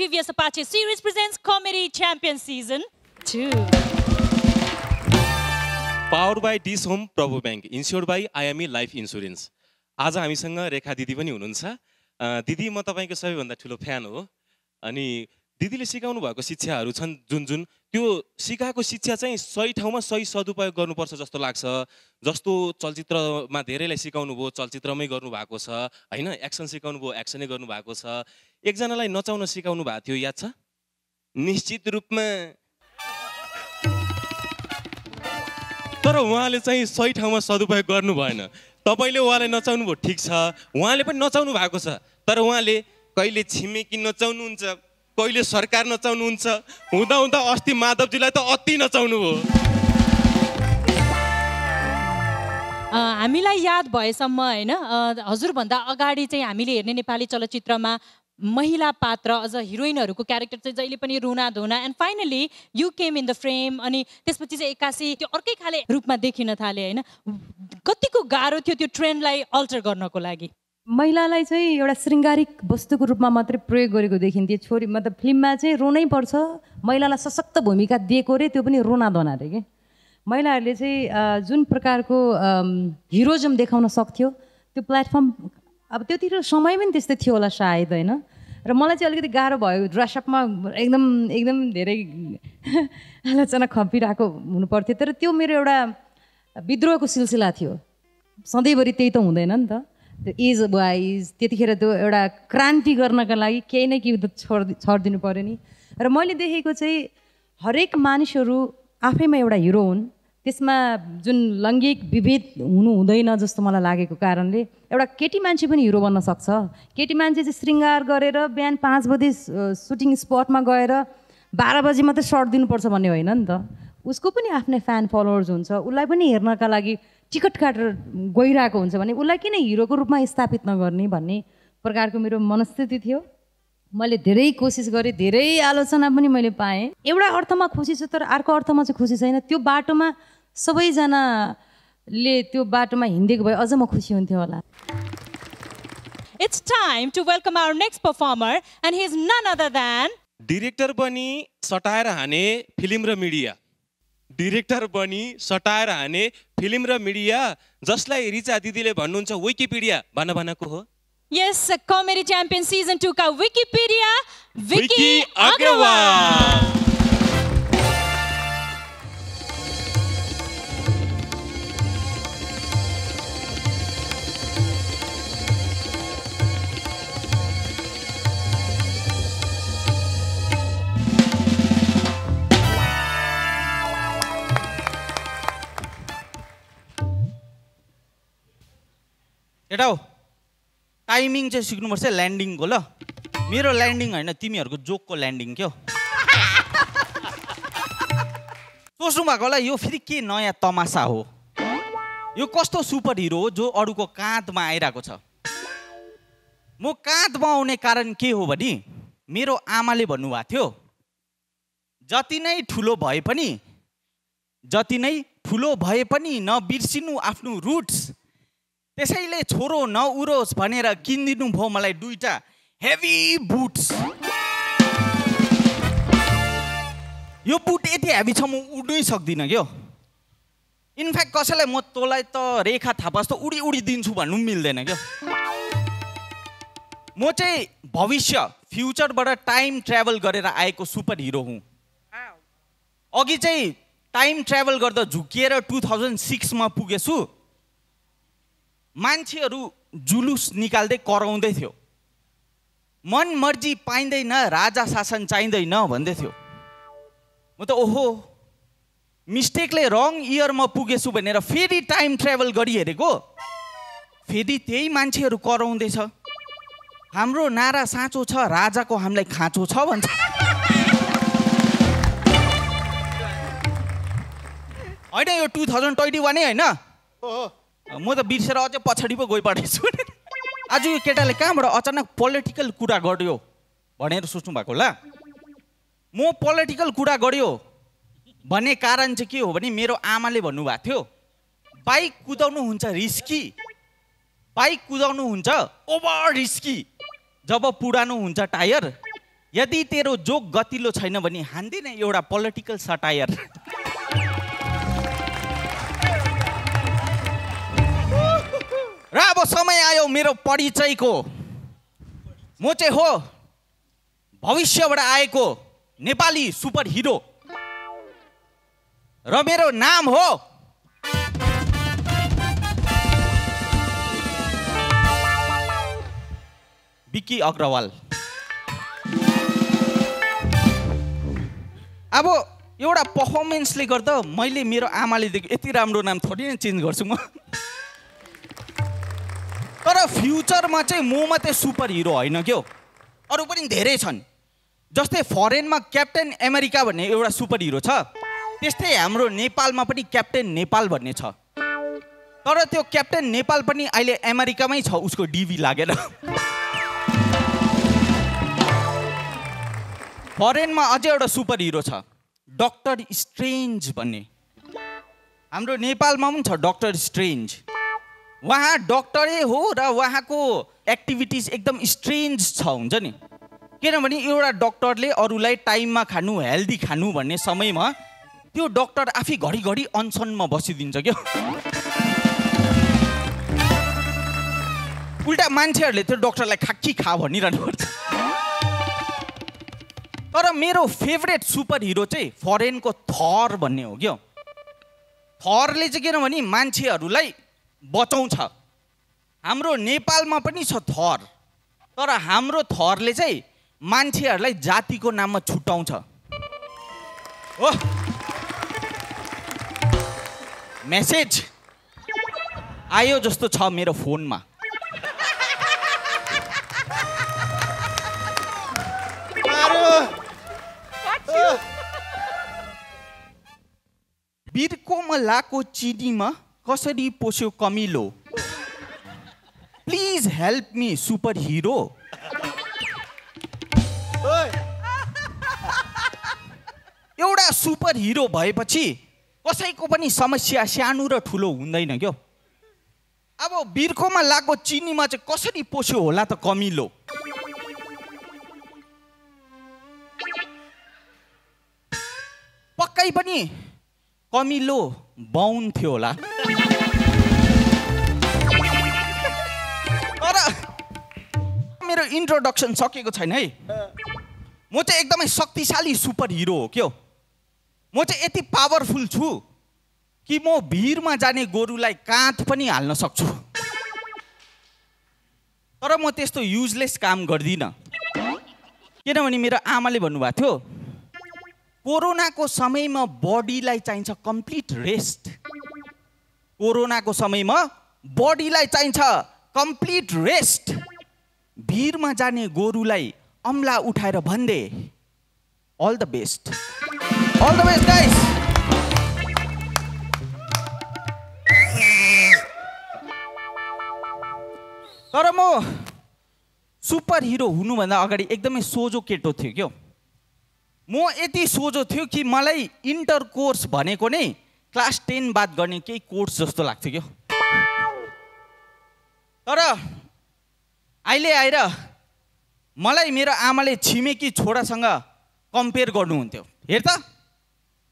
T V S Apache Series presents Comedy Champion Season two. Powered by Dish Home, Prabhu Bank. Insured by I M E Life Insurance. आज हामीसँग रेखा दिदी पनि हुनुहुन्छ। दिदी, म तपाईँको सबैभन्दा ठुलो फ्यान हो, अनि दिदीले सिकाउनु भएको शिक्षाहरू छन् जुन जुन त्यो सिकाएको शिक्षा चाहिँ सही ठाउँमा सही सदुपयोग गर्नुपर्छ जस्तो लाग्छ। जस्तो चलचित्रमा धेरैलाई सिकाउनु भयो, चलचित्रमै गर्नु भएको छ हैन, एक्सन सिकाउनु भयो, एक्सनै गर्नु भएको छ। एकजनालाई नचाउन सिकाउनु भएको थियो, याद छ? निश्चित रूपमा। तर उहाँले चाहिँ सही ठाउँमा सदुपयोग गर्नु भएन। तपाईले उहाँलाई नचाउनु भयो, ठीक छ, उहाँले पनि नचाउनु भएको छ, तर उहाँले कहिले छिमेकी नचाउनुहुन्छ, कहिले सरकार नचाउनुहुन्छ, हुँदा हुँदा अस्ति माधवजीलाई त अति नचाउनु हो। हामीलाई याद भएसम्म हैन, हजुरभन्दा अगाडि चाहिँ हामीले हेर्ने नेपाली चलचित्रमा महिला पात्र अझ हिरोइनहरूको क्यारेक्टर चाहिँ जहिले पनि रुना धुना। And finally you came in the frame, अनि त्यसपछि चाहिँ एक्कासी त्यो अर्कै खाले रूपमा देखिन थाले हैन। कतिको गाह्रो थियो त्यो ट्रेन्डलाई अल्टर गर्नको लागि? महिलालाई चाहिँ एउटा श्रृङ्गारिक वस्तुको रूपमा मात्रै प्रयोग गरेको देखिन्थ्यो। छोरी मतलब फिल्ममा चाहिँ रोनै पर्छ, महिलालाई सशक्त भूमिका दिएको रे, त्यो पनि रोना धोना रे के। महिलाहरूले चाहिँ जुन प्रकारको हिरोजम देखाउन सक्थ्यो त्यो प्लेटफर्म अब त्योतिर समय पनि त्यस्तै थियो होला सायद हैन। र मलाई चाहिँ अलिकति गाह्रो भयो, ड्रेसअपमा एकदम एकदम धेरै आलोचना खपिरहेको हुनुपर्थ्यो, तर त्यो मेरो एउटा विद्रोहको सिलसिला थियो। सधैँभरि त्यही त हुँदैन नि त, त्यो एज वाइज त्यतिखेर त्यो एउटा क्रान्ति गर्नका लागि केही न केही छोड छोडिदिनु पऱ्यो नि। र मैले देखेको चाहिँ हरेक मानिसहरू आफैमा एउटा हिरो हुन्, त्यसमा जुन लैङ्गिक विभेद हुनु हुँदैन जस्तो मलाई लागेको कारणले एउटा केटी मान्छे पनि हिरो बन्न सक्छ। केटी मान्छे चाहिँ श्रृङ्गार गरेर बिहान पाँच बजे सुटिङ स्पटमा गएर बाह्र बजी मात्रै सर्ट दिनुपर्छ भन्ने होइन नि त। उसको पनि आफ्नै फ्यान फलोवर्स हुन्छ, उसलाई पनि हेर्नका लागि टिकट काटेर गइरहेको हुन्छ भने उसलाई किन हिरोको रूपमा स्थापित नगर्ने भन्ने प्रकारको मेरो मनस्थिति थियो। मैले धेरै कोसिस गरेँ, धेरै आलोचना पनि मैले पाएँ। एउटा अर्थमा खुसी छु तर अर्को अर्थमा चाहिँ खुसी छैन। त्यो बाटोमा सबैजनाले त्यो बाटोमा हिँडेको भए अझ म खुसी हुन्थ्यो होला। It's time to welcome our next performer and he is none other than director बनी सटाएर हाने फिल्म र मिडिया। डिरेक्टर बनी सटाएर हाने फिल्म र मिडिया, जसलाई रिचा दिदीले भन्नुहुन्छ विकिपीडिया भन्न भनेको हो। Yes, comedy champion season two का विकिपीडिया विकी अग्रवाल। एटाओ टाइमिङ चाहिँ सिक्नुपर्छ ल्यान्डिङको। ल मेरो ल्यान्डिङ हैन, तिमीहरुको जोकको ल्यान्डिङ के हो। सोच्नु भएको होला यो फेरि के नयाँ तमासा हो, यो कस्तो सुपर हिरो हो जो अरूको काँधमा आइराको छ। म काँधमा आउने कारण के हो भने मेरो आमाले भन्नुभएको थियो, जति नै ठुलो भए पनि जति नै ठुलो भए पनि नबिर्सिनु आफ्नो रुट्स, त्यसैले छोरो नउरोस् भनेर किनिदिनु भयो मलाई दुईटा हेभी बुट्स। यो बुट यति हेभी छ म उड्नै सक्दिनँ क्या। इनफ्याक्ट कसैलाई म तँलाई त रेखा थापा जस्तो उडी उडी दिन्छु भन्नु पनि मिल्दैन क्या। म चाहिँ भविष्य फ्युचरबाट टाइम ट्राभल गरेर आएको सुपर हिरो हुँ। अघि चाहिँ टाइम ट्राभल गर्दा झुकिएर टु थाउजन्ड सिक्समा पुगेछु। मान्छेहरू जुलुस निकाल्दै कराउँदै थियो, मन मर्जी पाइँदैन, राजा शासन चाहिँदैन भन्दै थियो। म त ओहो मिस्टेकले रङ इयरमा पुगेछु भनेर फेरि टाइम ट्राभल गरिहेरेको, फेरि त्यही मान्छेहरू कराउँदैछ, हाम्रो नारा साँचो छ, राजाको हामीलाई खाँचो छ भन्छ। होइन यो टु थाउजन्ड ट्वेन्टी वानै होइन, म त बिर्सेर अझै पछाडि पो गइपठाएछु। आज यो केटाले कहाँबाट अचानक पोलिटिकल कुरा गर्यो भनेर सोच्नु भएको होला। म पोलिटिकल कुरा गर्यो भन्ने कारण चाहिँ के हो भने मेरो आमाले भन्नुभएको थियो, बाइक कुदाउनु हुन्छ रिस्की, बाइक कुदाउनु हुन्छ ओभर रिस्की, जब पुरानो हुन्छ टायर, यदि तेरो जोक गतिलो छैन भने हान्दिन एउटा पोलिटिकल सटायर। र अब समय आयो मेरो परिचयको। म चाहिँ हो भविष्यबाट आएको नेपाली सुपर हिरो र मेरो नाम हो विकी अग्रवाल। अब एउटा पर्फर्मेन्सले गर्दा मैले मेरो आमाले देखेँ यति राम्रो नाम थोरै नै चेन्ज गर्छु म, तर फ्युचरमा चाहिँ म मात्रै सुपर हिरो होइन क्यौ, अरू पनि धेरै छन्। जस्तै फरेनमा क्याप्टेन अमेरिका भन्ने एउटा सुपर हिरो छ, त्यस्तै हाम्रो नेपालमा पनि क्याप्टेन नेपाल भन्ने छ, तर त्यो क्याप्टेन नेपाल पनि अहिले अमेरिकामै छ उसको डिभी लागेर। फरेनमा अझै एउटा सुपर हिरो छ डक्टर स्ट्रेन्ज भन्ने, हाम्रो नेपालमा पनि छ डक्टर स्ट्रेन्ज। उहाँ डक्टरै हो र उहाँको एक्टिभिटिज एकदम स्ट्रेन्ज छ हुन्छ नि, किनभने एउटा डक्टरले अरूलाई टाइममा खानु हेल्दी खानु भन्ने समयमा त्यो डक्टर आफै घरिघरि अनसनमा बसिदिन्छ क्या। उल्टा मान्छेहरूले त्यो डक्टरलाई खाक्की खा भनिरहनुपर्छ। तर मेरो फेभरेट सुपर हिरो चाहिँ फरेनको थर भन्ने हो क्या। थरले चाहिँ किनभने मान्छेहरूलाई बचाउँछ। हाम्रो नेपालमा पनि छ थर, तर हाम्रो थरले चाहिँ मान्छेहरूलाई जातिको नाममा छुट्याउँछ। हो मेसेज आयो जस्तो छ मेरो फोनमा। बिर्कोमा लाको चिनीमा कसरी पोस्यो कमिलो, please help me super hero. एउटा सुपर हिरो भएपछि कसैको पनि समस्या सानो र ठुलो हुँदैन क्यो। अब बिर्कोमा लागेको चिनीमा चाहिँ कसरी पोस्यो होला त कमिलो, पक्कै पनि कमिलो बाउन थियो होला। तर मेरो इन्ट्रोडक्सन सकेको छैन है, म चाहिँ एकदमै शक्तिशाली सुपर हिरो हो क्यो। म चाहिँ यति पावरफुल छु कि म भिरमा जाने गोरुलाई काँध पनि हाल्न सक्छु, तर म त्यस्तो युजलेस काम गर्दिनँ। किनभने मेरो आमाले भन्नुभएको थियो कोरोनाको समयमा बडीलाई चाहिन्छ कम्प्लिट रेस्ट, कोरोनाको समयमा बडीलाई चाहिन्छ कम्प्लिट रेस्ट, भिरमा जाने गोरुलाई अम्ला उठाएर भन्दे all the best. All the best guys. तर म सुपर हिरो हुनुभन्दा अगाडि एकदमै सोझो केटो थियो क्यों। म यति सोझो थियो कि मलाई इन्टर कोर्स भनेको नै क्लास टेन बाद गर्ने केही कोर्स जस्तो लाग्थ्यो क्यों। तर अहिले आएर मलाई मेरो आमाले छिमेकी छोरासँग कम्पेयर गर्नुहुन्थ्यो। हेर त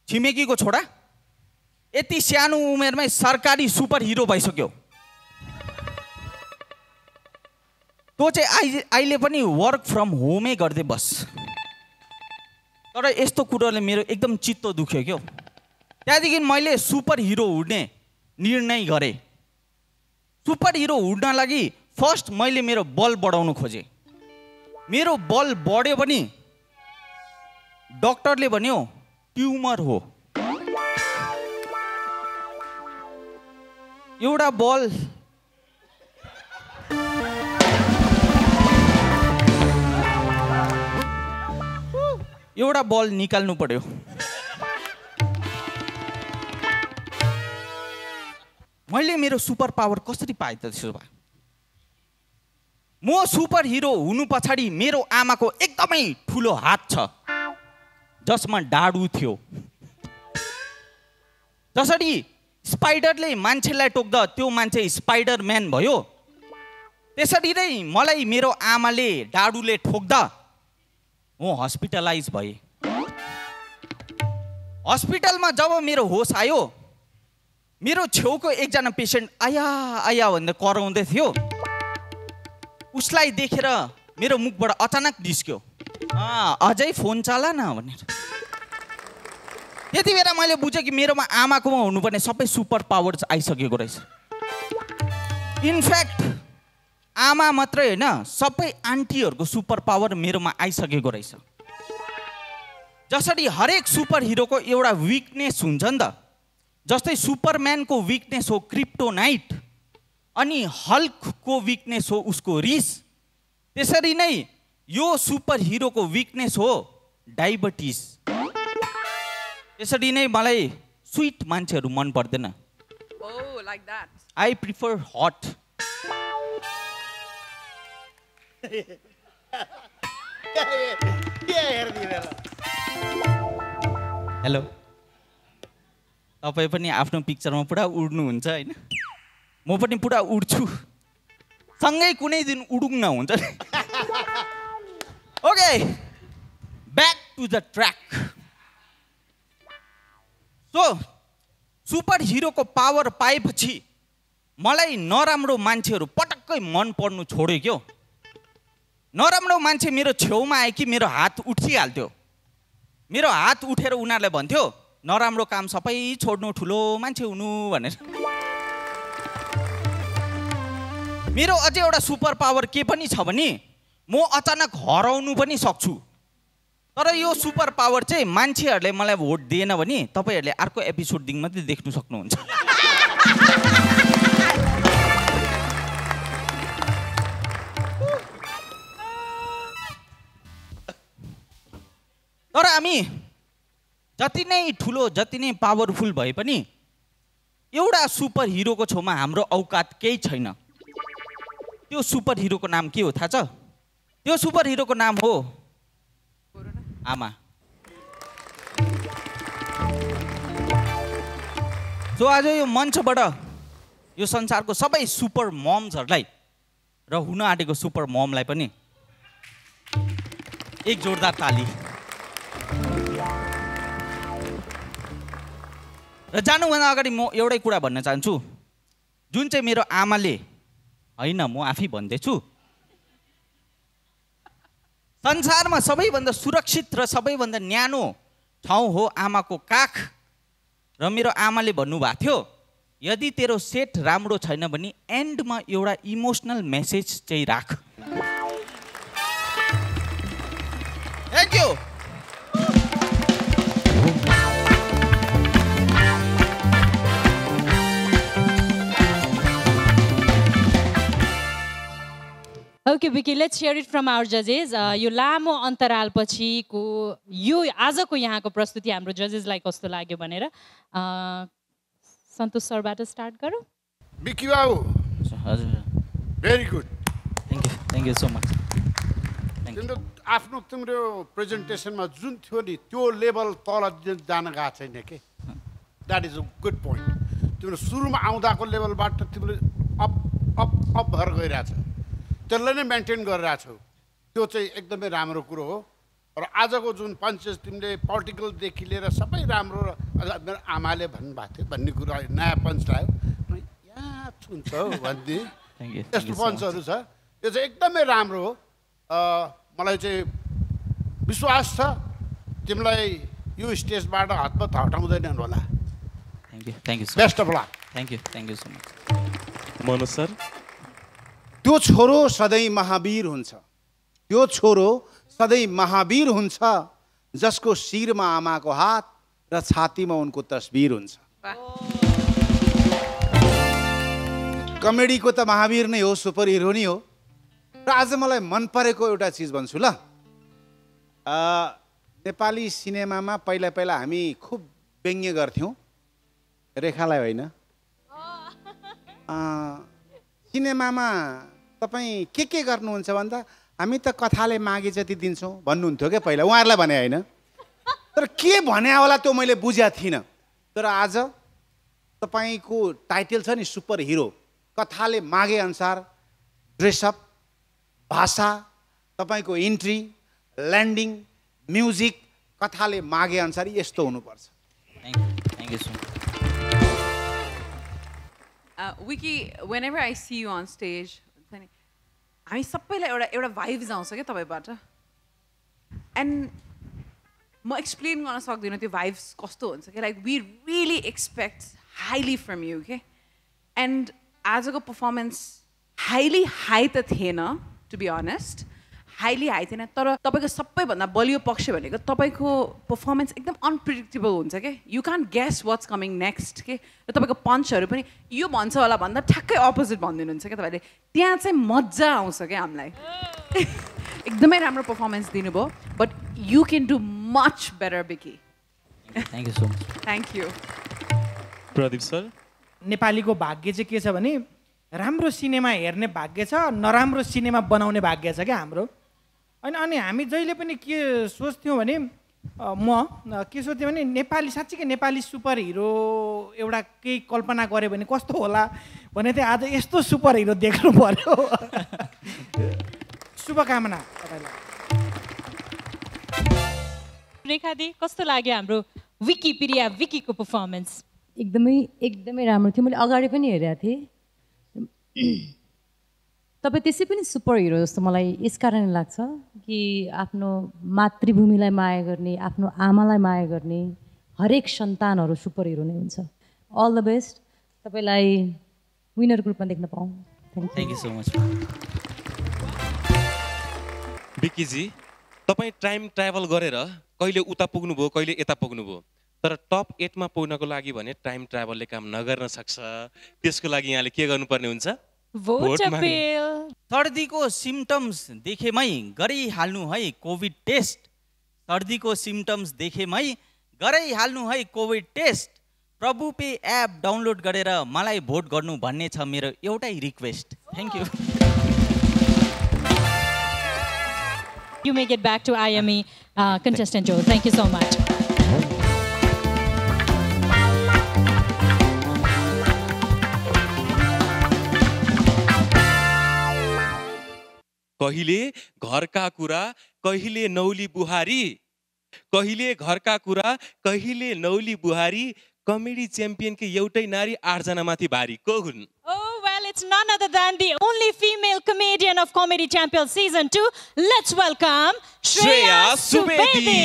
छिमेकीको छोरा यति सानो उमेरमै सरकारी सुपर हिरो भइसक्यो, त्यो चाहिँ अहिले पनि वर्क फ्रम होमै गर्दै बस। तर यस्तो कुरोले मेरो एकदम चित्त दुख्यो क्यौ। त्यहाँदेखि मैले सुपर हिरो हुने निर्णय गरेँ। सुपर हिरो हुन लागि फर्स्ट मैले मेरो बल बढाउनु खोजेँ। मेरो बल बढ्यो भने डक्टरले भन्यो ट्युमर हो। एउटा बल एउटा बल निकाल्नु पर्यो। मैले मेरो सुपर पावर कसरी पाएँ त? त्यसो भए म सुपर हिरो हुनु पछाडि मेरो आमाको एकदमै ठुलो हात छ जसमा डाडु थियो। जसरी स्पाइडरले मान्छेलाई टोक्दा त्यो मान्छे स्पाइडरम्यान भयो, त्यसरी नै मलाई मेरो आमाले डाडुले ठोक्दा म हस्पिटलाइज भएँ। हस्पिटलमा जब मेरो होस आयो, मेरो छेउको एकजना पेसेन्ट आया आया भन्दा कराउँदै थियो। उसलाई देखेर मेरो मुखबाट अचानक निस्क्यो अझै फोन चला न भनेर। त्यति बेला मैले बुझेँ कि मेरोमा आमाकोमा हुनुपर्ने सबै सुपर पावर्स आइसकेको रहेछ। इनफ्याक्ट आमा मात्रै होइन सबै आन्टीहरूको सुपर पावर मेरोमा आइसकेको रहेछ। जसरी हरेक सुपर हिरोको एउटा विकनेस हुन्छ नि त, जस्तै सुपरम्यानको विकनेस हो क्रिप्टोनाइट, अनि हल्कको विकनेस हो उसको रिस, त्यसरी नै यो सुपर हिरोको विकनेस हो डायबिटिस। त्यसरी नै मलाई स्वीट मान्छेहरू मन पर्दैन। Oh, like that. I prefer hot. Hello, तपाईं पनि आफ्नो पिक्चरमा पुरा उड्नुहुन्छ हैन? म पनि पुरा उड्छु, सँगै कुनै दिन उडुङ्न हुन्छ नि। Okay, back to the track. So super हिरोको पावर पाएपछि मलाई नराम्रो मान्छेहरू पटक्कै मन पर्नु छोड्यो क्यो। नराम्रो मान्छे मेरो छेउमा आए कि मेरो हात उठिहाल्थ्यो। मेरो हात उठेर उनीहरूलाई भन्थ्यो नराम्रो काम सबै छोड्नु, ठुलो मान्छे हुनु भनेर। मेरो अझै एउटा सुपर पावर के पनि छ भने म अचानक हराउनु पनि सक्छु। तर यो सुपर पावर चाहिँ मान्छेहरूले मलाई भोट दिएन भने तपाईँहरूले अर्को एपिसोडदेखि मात्रै देख्नु सक्नुहुन्छ। तर हामी जति नै ठुलो जति नै पावरफुल भए पनि एउटा सुपर हिरोको छेउमा हाम्रो औकात केही छैन। त्यो सुपर हिरोको नाम के हो थाहा छ? त्यो सुपर हिरोको नाम हो आमा। सो आज यो मञ्चबाट यो संसारको सबै सुपर मम्सहरूलाई र हुन आँटेको सुपर ममलाई पनि एक जोरदार ताली। र जानुभन्दा अगाडि म एउटै कुरा भन्न चाहन्छु, जुन चाहिँ मेरो आमाले होइन म आफै भन्दैछु, संसारमा सबैभन्दा सुरक्षित र सबैभन्दा न्यानो ठाउँ हो आमाको काख। र मेरो आमाले भन्नुभएको थियो यदि तेरो सेट राम्रो छैन भने एन्डमा एउटा इमोसनल मेसेज चाहिँ राख। Thank you. Okay, Vicky, let's hear it from our judges. यो लामो अन्तराल पछिको यो आजको यहाँको प्रस्तुति हाम्रो जजेसलाई कस्तो लाग्यो भनेर सन्तोष सरबाट स्टार्ट गरौँ। Vicky बाबु, very good, thank you, thank you so much. आफ्नो तिम्रो प्रेजेन्टेसनमा जुन थियो नि त्यो लेभल तल जान गएको छैन के, that is a good point. तिम्रो सुरुमा आउँदाको लेभलबाट तिमीले अप अप अप भएर गइरहेछ, त्यसलाई नै मेन्टेन गरिरहेको छौ, त्यो चाहिँ एकदमै राम्रो कुरो हो। र आजको जुन पन्चेस तिमीले पोलिटिकलदेखि लिएर सबै राम्रो, र मेरो आमाले भन्नुभएको थियो भन्ने कुरा नयाँ पञ्च आयो यहाँ छुन्छ भन्ने यस्तो पञ्चहरू छ, यो चाहिँ एकदमै राम्रो हो। मलाई चाहिँ विश्वास छ तिमीलाई यो स्टेजबाट हतपत हटाउँदैनन् होला। Thank you, thank you, best of luck. Thank you, thank you so much. Manoj sir, त्यो छोरो सधैँ महावीर हुन्छ, त्यो छोरो सधैँ महावीर हुन्छ जसको शिरमा आमाको हात र छातीमा उनको तस्बिर हुन्छ। कमेडीको त महावीर नै हो, सुपर हिरो नै हो। र आज मलाई मन परेको एउटा चिज भन्छु ल, नेपाली सिनेमामा पहिला पहिला हामी खुब व्यङ्ग्य गर्थ्यौँ रेखालाई होइन। सिनेमामा तपाईँ के के गर्नुहुन्छ भन्दा हामी त कथाले मागे जति दिन्छौँ भन्नुहुन्थ्यो क्या पहिला, उहाँहरूलाई भने होइन। तर के भने होला त्यो मैले बुझेको थिइनँ। तर आज तपाईँको टाइटल छ नि सुपर हिरो, कथाले मागे अनुसार ड्रेसअप, भाषा, तपाईँको इन्ट्री, ल्यान्डिङ, म्युजिक कथाले मागे अनुसार यस्तो हुनुपर्छ। Thank you, thank you so much. Uh, Vicky, whenever I see you on stage, I mean, I mean, everyone, everyone vibes out. So, get that vibe, brother. And I explain गर्न सक्दिनँ त्यो vibes कस्तो हुन्छ के, like we really expect highly from you, okay? And आजको performance highly high त थिएन, to be honest. Highly high थिएन, तर तपाईको सबैभन्दा बलियो पक्ष भनेको तपाईको performance एकदम unpredictable हुन्छ के. You can't guess what's coming next के. र तपाईको punchहरु पनि यो भन्छ होला भन्दा ठ्याक्कै opposite भनिदिनुहुन्छ के तपाईले. त्यहाँ चाहिँ मजा आउँछ के हामीलाई. एकदमै राम्रो performance दिनुभयो, but you can do much better, Vicky. Thank you so much. Thank you. Pradip sir. Nepali को भाग्य चाहिँ के छ भने राम्रो सिनेमा हेर्ने भाग्य छ, नराम्रो सिनेमा बनाउने भाग्य छ क्या हाम्रो. अनि अनि हामी जहिले पनि के सोच्थ्यौँ भने म के सोच्थेँ भने नेपाली साँच्चीकै नेपाली सुपर हिरो एउटा केही कल्पना गऱ्यो भने कस्तो होला भने चाहिँ आज यस्तो सुपर हिरो देख्नु पर्यो. शुभकामना तपाईँलाई. रेखा दी कस्तो लाग्यो हाम्रो विकिपिडिया विकीको पर्फर्मेन्स? एकदमै एकदमै राम्रो थियो. मैले अगाडि पनि हेरेको थिएँ. तपाईँ त्यसै पनि सुपर हिरो जस्तो मलाई यस कारणले लाग्छ कि आफ्नो मातृभूमिलाई माया गर्ने, आफ्नो आमालाई माया गर्ने हरेक सन्तानहरू सुपर हिरो नै हुन्छ. All the best. तपाईँलाई विनर ग्रुपमा देख्न पाऊँ. Thank you. Thank you so much. Vickyji तपाईँ टाइम ट्राभल गरेर कहिले उता पुग्नुभयो कहिले यता पुग्नुभयो, तर टप एटमा पुग्नको लागि भने टाइम ट्राभलले काम नगर्न सक्छ. त्यसको लागि यहाँले के गर्नुपर्ने हुन्छ? Vote appeal. सर्दीको सिम्टम्स देखेमै गरिहाल्नु है कोभिड टेस्ट. सर्दीको सिम्टम्स देखेमै गरिहाल्नु है covid test. Prabhu pay app download गरेर मलाई भोट गर्नु भन्ने छ मेरो एउटै request. Thank you. You may get back to I M E uh, contestant Joel. Thank you so much. कहिले घरका कुरा कहिले नौली बुहारी, कहिले घरका कुरा कहिले नौली बुहारी, कमेडी च्याम्पियन के एउटै नारी आठ जना माथि भारी को हुन्? It's none other than the only female comedian of Comedy Champion Season two. Let's welcome Shreya Subedi.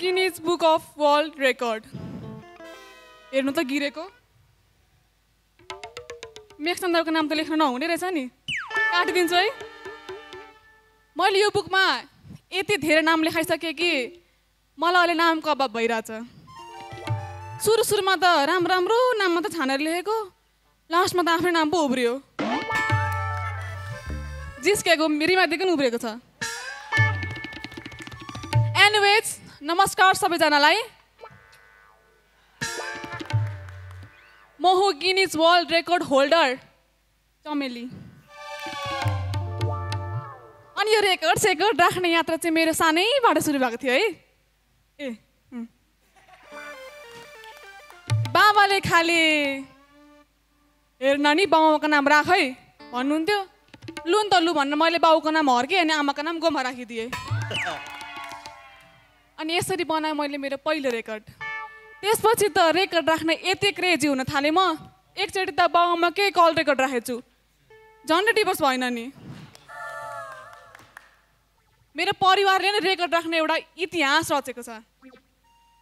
Guinness Book of World Record. हेर्नु त गिरेको. म्याक्सिम दाउको नाम त लेख्न नहुने रहेछ नि. काटिदिन्छु है. मैले यो बुकमा यति धेरै नाम लेखाइसकेँ कि मलाई अहिले नामको अभाव भइरहेछ. सुरु सुरुमा त राम राम्रो नाम मात्र छानेर लेखेको, लास्टमा त आफ्नै नाम पो उब्रियो. जिस्केको रिमा दिदी पनि उब्रिएको छ. एनिवेज नमस्कार सबैजनालाई. म हो गिनीज वर्ल्ड रेकर्ड होल्डर चमेली. अनि यो रेकर्ड सेकर्ड राख्ने यात्रा चाहिँ मेरो सानैबाट सुरु भएको थियो है. ए बाबाले खाले हेर्न नि बाउको नाम राख है भन्नुहुन्थ्यो. लुन त लु भनेर मैले बाउको नाम हर्केँ अनि आमाको नाम गोमा राखिदिएँ. अनि यसरी बनाएँ मैले मेरो पहिलो रेकर्ड. त्यसपछि त रेकर्ड राख्न यति क्रेजी हुन थालेँ म. एकचोटि त बाउमा केही कल रेकर्ड राखेको छु, झन्डै डिभोर्स भएन नि. मेरो परिवारले नै रेकर्ड राख्ने एउटा इतिहास रचेको छ.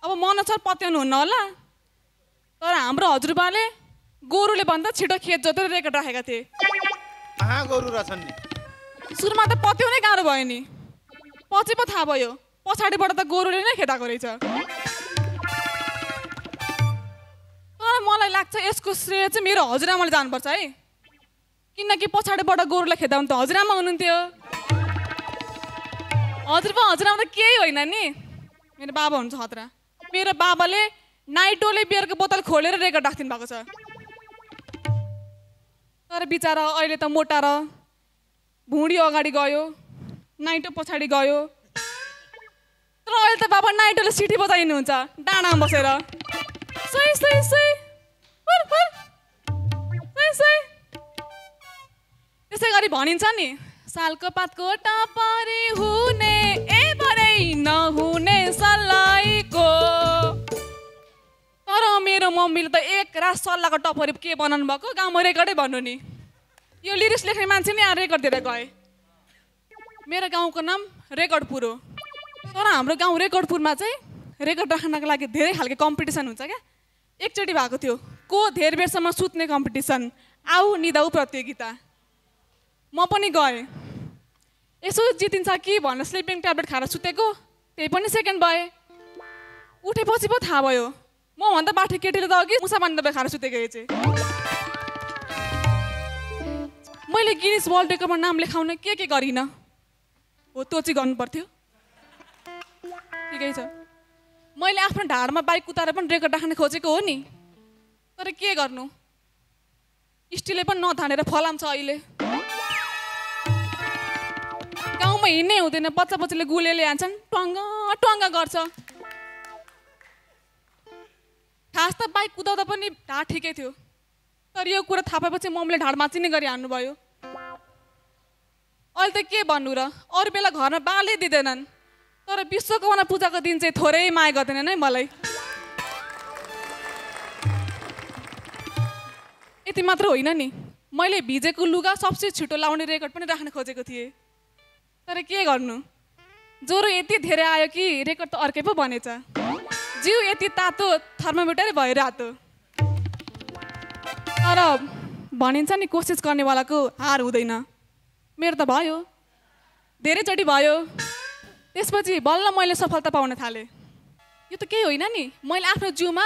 अब मन सर पत्याउनु हुन्न होला, तर हाम्रो हजुरबाले गोरुले भन्दा छिटो खेत जोतेर रेकर्ड राखेका थिए. सुरुमा त पत्याउनै गाह्रो भयो नि, पछि पो थाहा भयो पछाडिबाट त गोरुले नै खेदाएको रहेछ. तर मलाई लाग्छ यसको श्रेय चाहिँ मेरो हजुरआमाले जानुपर्छ है, किनकि पछाडिबाट गोरुलाई खेदाउनु त हजुरआमा हुनुहुन्थ्यो. हजुर पो हजुरआमा त केही होइन नि, मेरो बाबा हुनुहुन्छ खतरा. मेरो बाबाले नाइटोले बियरको बोतल खोलेर रेकर्ड राखिदिनु भएको छ. तर बिचरा अहिले त मोटा र भुँडी अगाडि गयो, नाइटो पछाडि गयो. तर अहिले त बाबा नाइटोले सिटी बजाइनुहुन्छ डाँडामा बसेर. सोई सोई सोई यसैगरी भनिन्छ नि सालको पातको टापारी हुने ए भरै नहुने सल्लाईको। तर मेरो मम्मीले त एक रात सल्लाको टपरी के बनाउनु भएको गाउँमा रेकर्डै भन्नु नि। यो लिरिक्स लेख्ने मान्छे नि यहाँ रेकर्ड दिएर गए। मेरो गाउँको नाम रेकर्डपुर हो। तर हाम्रो गाउँ रेकर्डपुरमा चाहिँ रेकर्ड राख्नको लागि धेरै खालको कम्पिटिसन हुन्छ क्या। एकचोटि भएको थियो को धेर बेरसम्म सुत्ने कम्पिटिसन, आऊ निदाऊ प्रतियोगिता। म पनि गएँ, यसो जितिन्छ कि भनेर स्लिपिङ ट्याब्लेट खाएर सुतेको, त्यही पनि सेकेन्ड भएँ। उठेपछि पो थाहा भयो म भन्दा बाठे केटीले त अघि मुसा बाँध्ने दबाई खाएर सुतेको। यो चाहिँ मैले गिनिस वर्ल्ड रेकर्डमा नाम लेखाउन के के गरिनँ हो, त्यो चाहिँ गर्नु पर्थ्यो। ठिकै छ, मैले आफ्नो ढाडमा बाइक कुताएर पनि रेकर्ड राख्न खोजेको हो नि। तर के गर्नु, स्टिलले पनि नथानेर फलाम छ। अहिले गाउँमा हिँड्नै हुँदैन, बच्चा बच्चीले गुलेले हान्छन्, टङ्ग टङ्ग गर्छ। खास त बाइक कुदाउँदा पनि ढाड ठिकै थियो, तर यो कुरा थाहा पाएपछि मम्मीले ढाड माचिने गरी हान्नुभयो। अहिले त के भन्नु र, अरू बेला घरमा बालै दिँदैनन्, तर विश्वकर्मा पूजाको दिन चाहिँ थोरै माया गर्दैनन् है मलाई। यति मात्र होइन नि, मैले भिजेको लुगा सबसे छिटो लाउने रेकर्ड पनि राख्न खोजेको थिएँ। तर के गर्नु, ज्वरो यति धेरै आयो कि रेकर्ड त अर्कै पो बनेछ। जिउ यति तातो थर्मोमिटरै भयो रातो। तर भनिन्छ नि कोसिस गर्नेवालाको हार हुँदैन, मेरो त भयो, धेरैचोटि भयो। त्यसपछि बल्ल मैले सफलता पाउन थालेँ। यो त केही होइन नि, मैले आफ्नो जिउमा